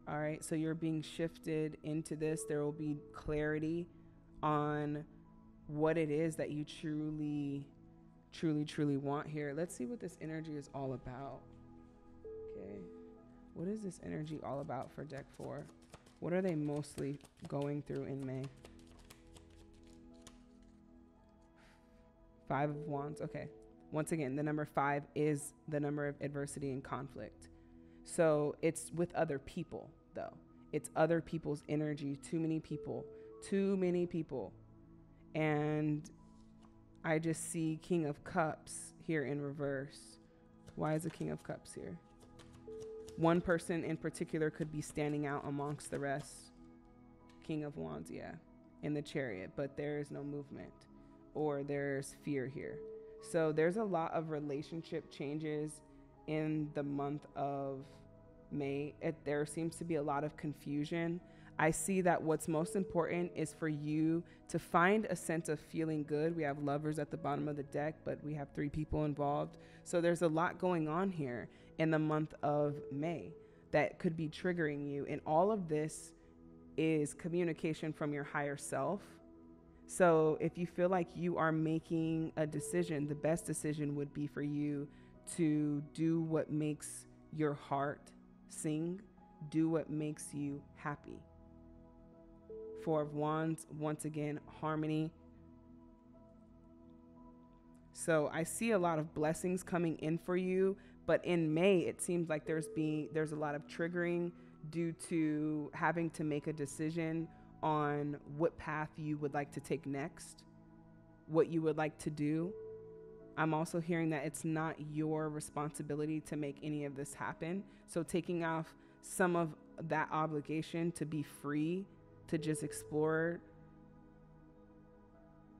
All right, so you're being shifted into this. There will be clarity on what it is that you truly want here. Let's see what this energy is all about. Okay, what is this energy all about for deck 4? What are they mostly going through in May? 5 of Wands. Okay, once again, the number 5 is the number of adversity and conflict. So it's with other people, though. It's other people's energy. Too many people. And I just see King of Cups here in reverse. Why is the King of Cups here? One person in particular could be standing out amongst the rest. King of Wands, yeah, in the Chariot, but there is no movement, or there's fear here. So there's a lot of relationship changes in the month of May. There seems to be a lot of confusion. I see that what's most important is for you to find a sense of feeling good. We have Lovers at the bottom of the deck, but we have 3 people involved. So there's a lot going on here in the month of May that could be triggering you. And all of this is communication from your higher self. So if you feel like you are making a decision, the best decision would be for you to do what makes your heart sing, do what makes you happy. 4 of Wands, once again, harmony. So I see a lot of blessings coming in for you, but in May, it seems like there's a lot of triggering due to having to make a decision on what path you would like to take next, what you would like to do. I'm also hearing that it's not your responsibility to make any of this happen. So taking off some of that obligation to be free, to just explore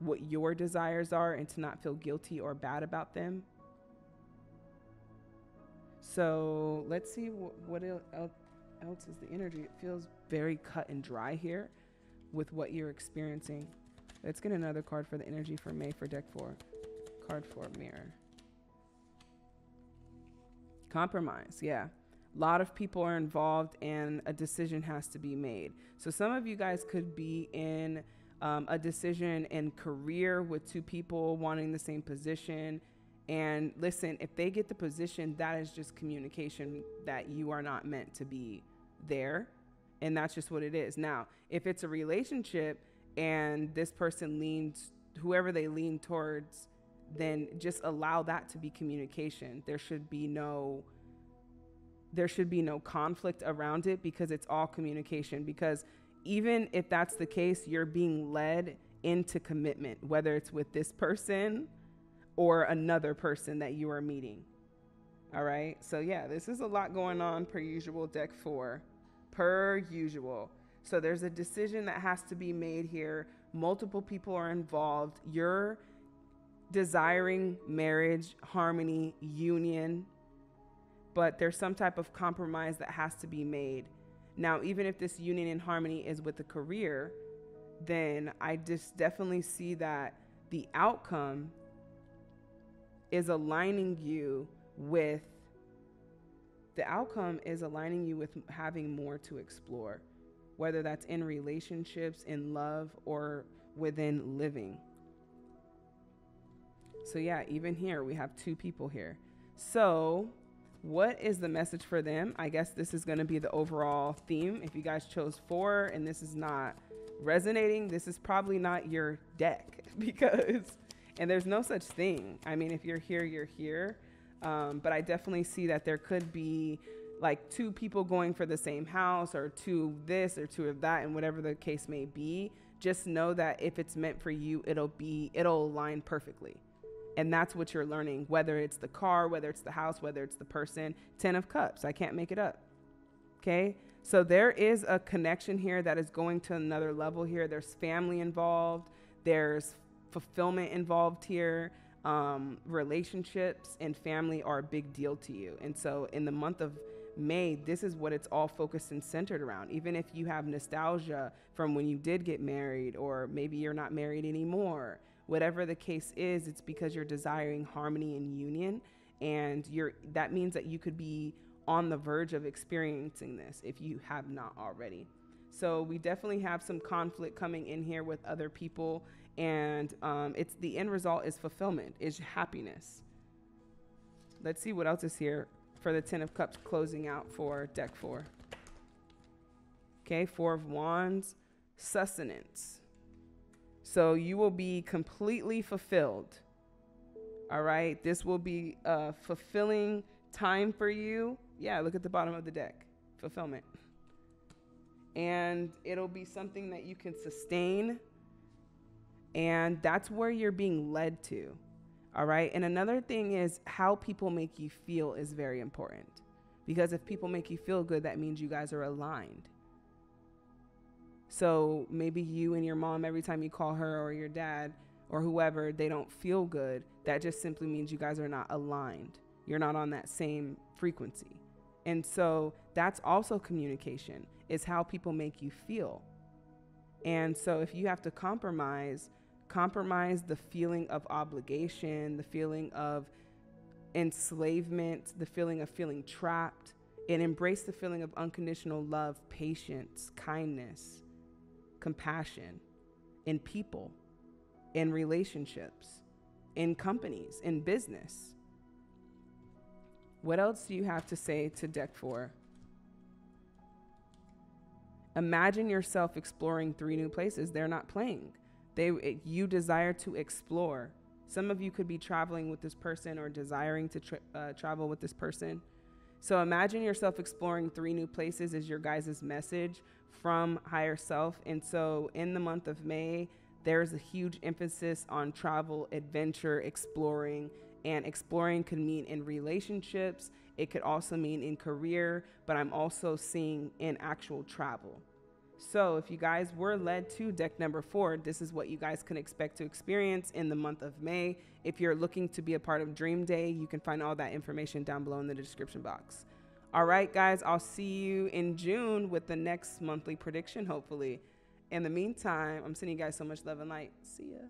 what your desires are and to not feel guilty or bad about them. So let's see what else is the energy. It feels very cut and dry here with what you're experiencing. Let's get another card for the energy for May for deck 4. Card 4, Mirror. Compromise, yeah. A lot of people are involved and a decision has to be made. So some of you guys could be in a decision in career with 2 people wanting the same position. And listen, if they get the position, that is just communication that you are not meant to be there. And that's just what it is. Now, if it's a relationship and this person leans, whoever they lean towards, then just allow that to be communication. There should be no conflict around it because it's all communication. Because even if that's the case, you're being led into commitment, whether it's with this person or another person that you are meeting. All right. So yeah, this is a lot going on per usual, deck 4, per usual. So there's a decision that has to be made here. Multiple people are involved. You're desiring marriage, harmony, union, but there's some type of compromise that has to be made. Now, even if this union and harmony is with a career, then I just definitely see that the outcome is aligning you with having more to explore, whether that's in relationships, in love, or within living. So yeah, even here, we have 2 people here. So what is the message for them? I guess this is going to be the overall theme. If you guys chose 4 and this is not resonating, this is probably not your deck because, and there's no such thing. I mean, if you're here, you're here. But I definitely see that there could be like 2 people going for the same house or 2 of this or 2 of that and whatever the case may be. Just know that if it's meant for you, it'll align perfectly. And that's what you're learning, whether it's the car, whether it's the house, whether it's the person. 10 of Cups. I can't make it up. Okay. So there is a connection here that is going to another level here. There's family involved. There's fulfillment involved here. relationships and family are a big deal to you. And so in the month of May, this is what it's all focused and centered around. Even if you have nostalgia from when you did get married, or maybe you're not married anymore, whatever the case is, it's because you're desiring harmony and union. And that means that you could be on the verge of experiencing this if you have not already. So we definitely have some conflict coming in here with other people, and it's the end result is fulfillment, is happiness. Let's see what else is here for the Ten of Cups closing out for deck 4. Okay, Four of Wands, sustenance. So you will be completely fulfilled. All right, this will be a fulfilling time for you. Yeah, look at the bottom of the deck, fulfillment. And it'll be something that you can sustain. And that's where you're being led to. All right. And another thing is how people make you feel is very important, because if people make you feel good, that means you guys are aligned. So maybe you and your mom, every time you call her or your dad or whoever, they don't feel good. That just simply means you guys are not aligned. You're not on that same frequency. And so that's also communication, is how people make you feel. And so if you have to compromise, compromise the feeling of obligation, the feeling of enslavement, the feeling of feeling trapped, and embrace the feeling of unconditional love, patience, kindness, compassion in people, in relationships, in companies, in business. What else do you have to say to deck 4? Imagine yourself exploring 3 new places. They're not playing. You desire to explore. Some of you could be traveling with this person or desiring to travel with this person. So imagine yourself exploring 3 new places is your guys' message from higher self. And so in the month of May, there's a huge emphasis on travel, adventure, exploring. And exploring can mean in relationships. It could also mean in career, but I'm also seeing in actual travel. So if you guys were led to deck number 4, this is what you guys can expect to experience in the month of May. If you're looking to be a part of Dream Day, you can find all that information down below in the description box. All right, guys, I'll see you in June with the next monthly prediction, hopefully. In the meantime, I'm sending you guys so much love and light. See ya.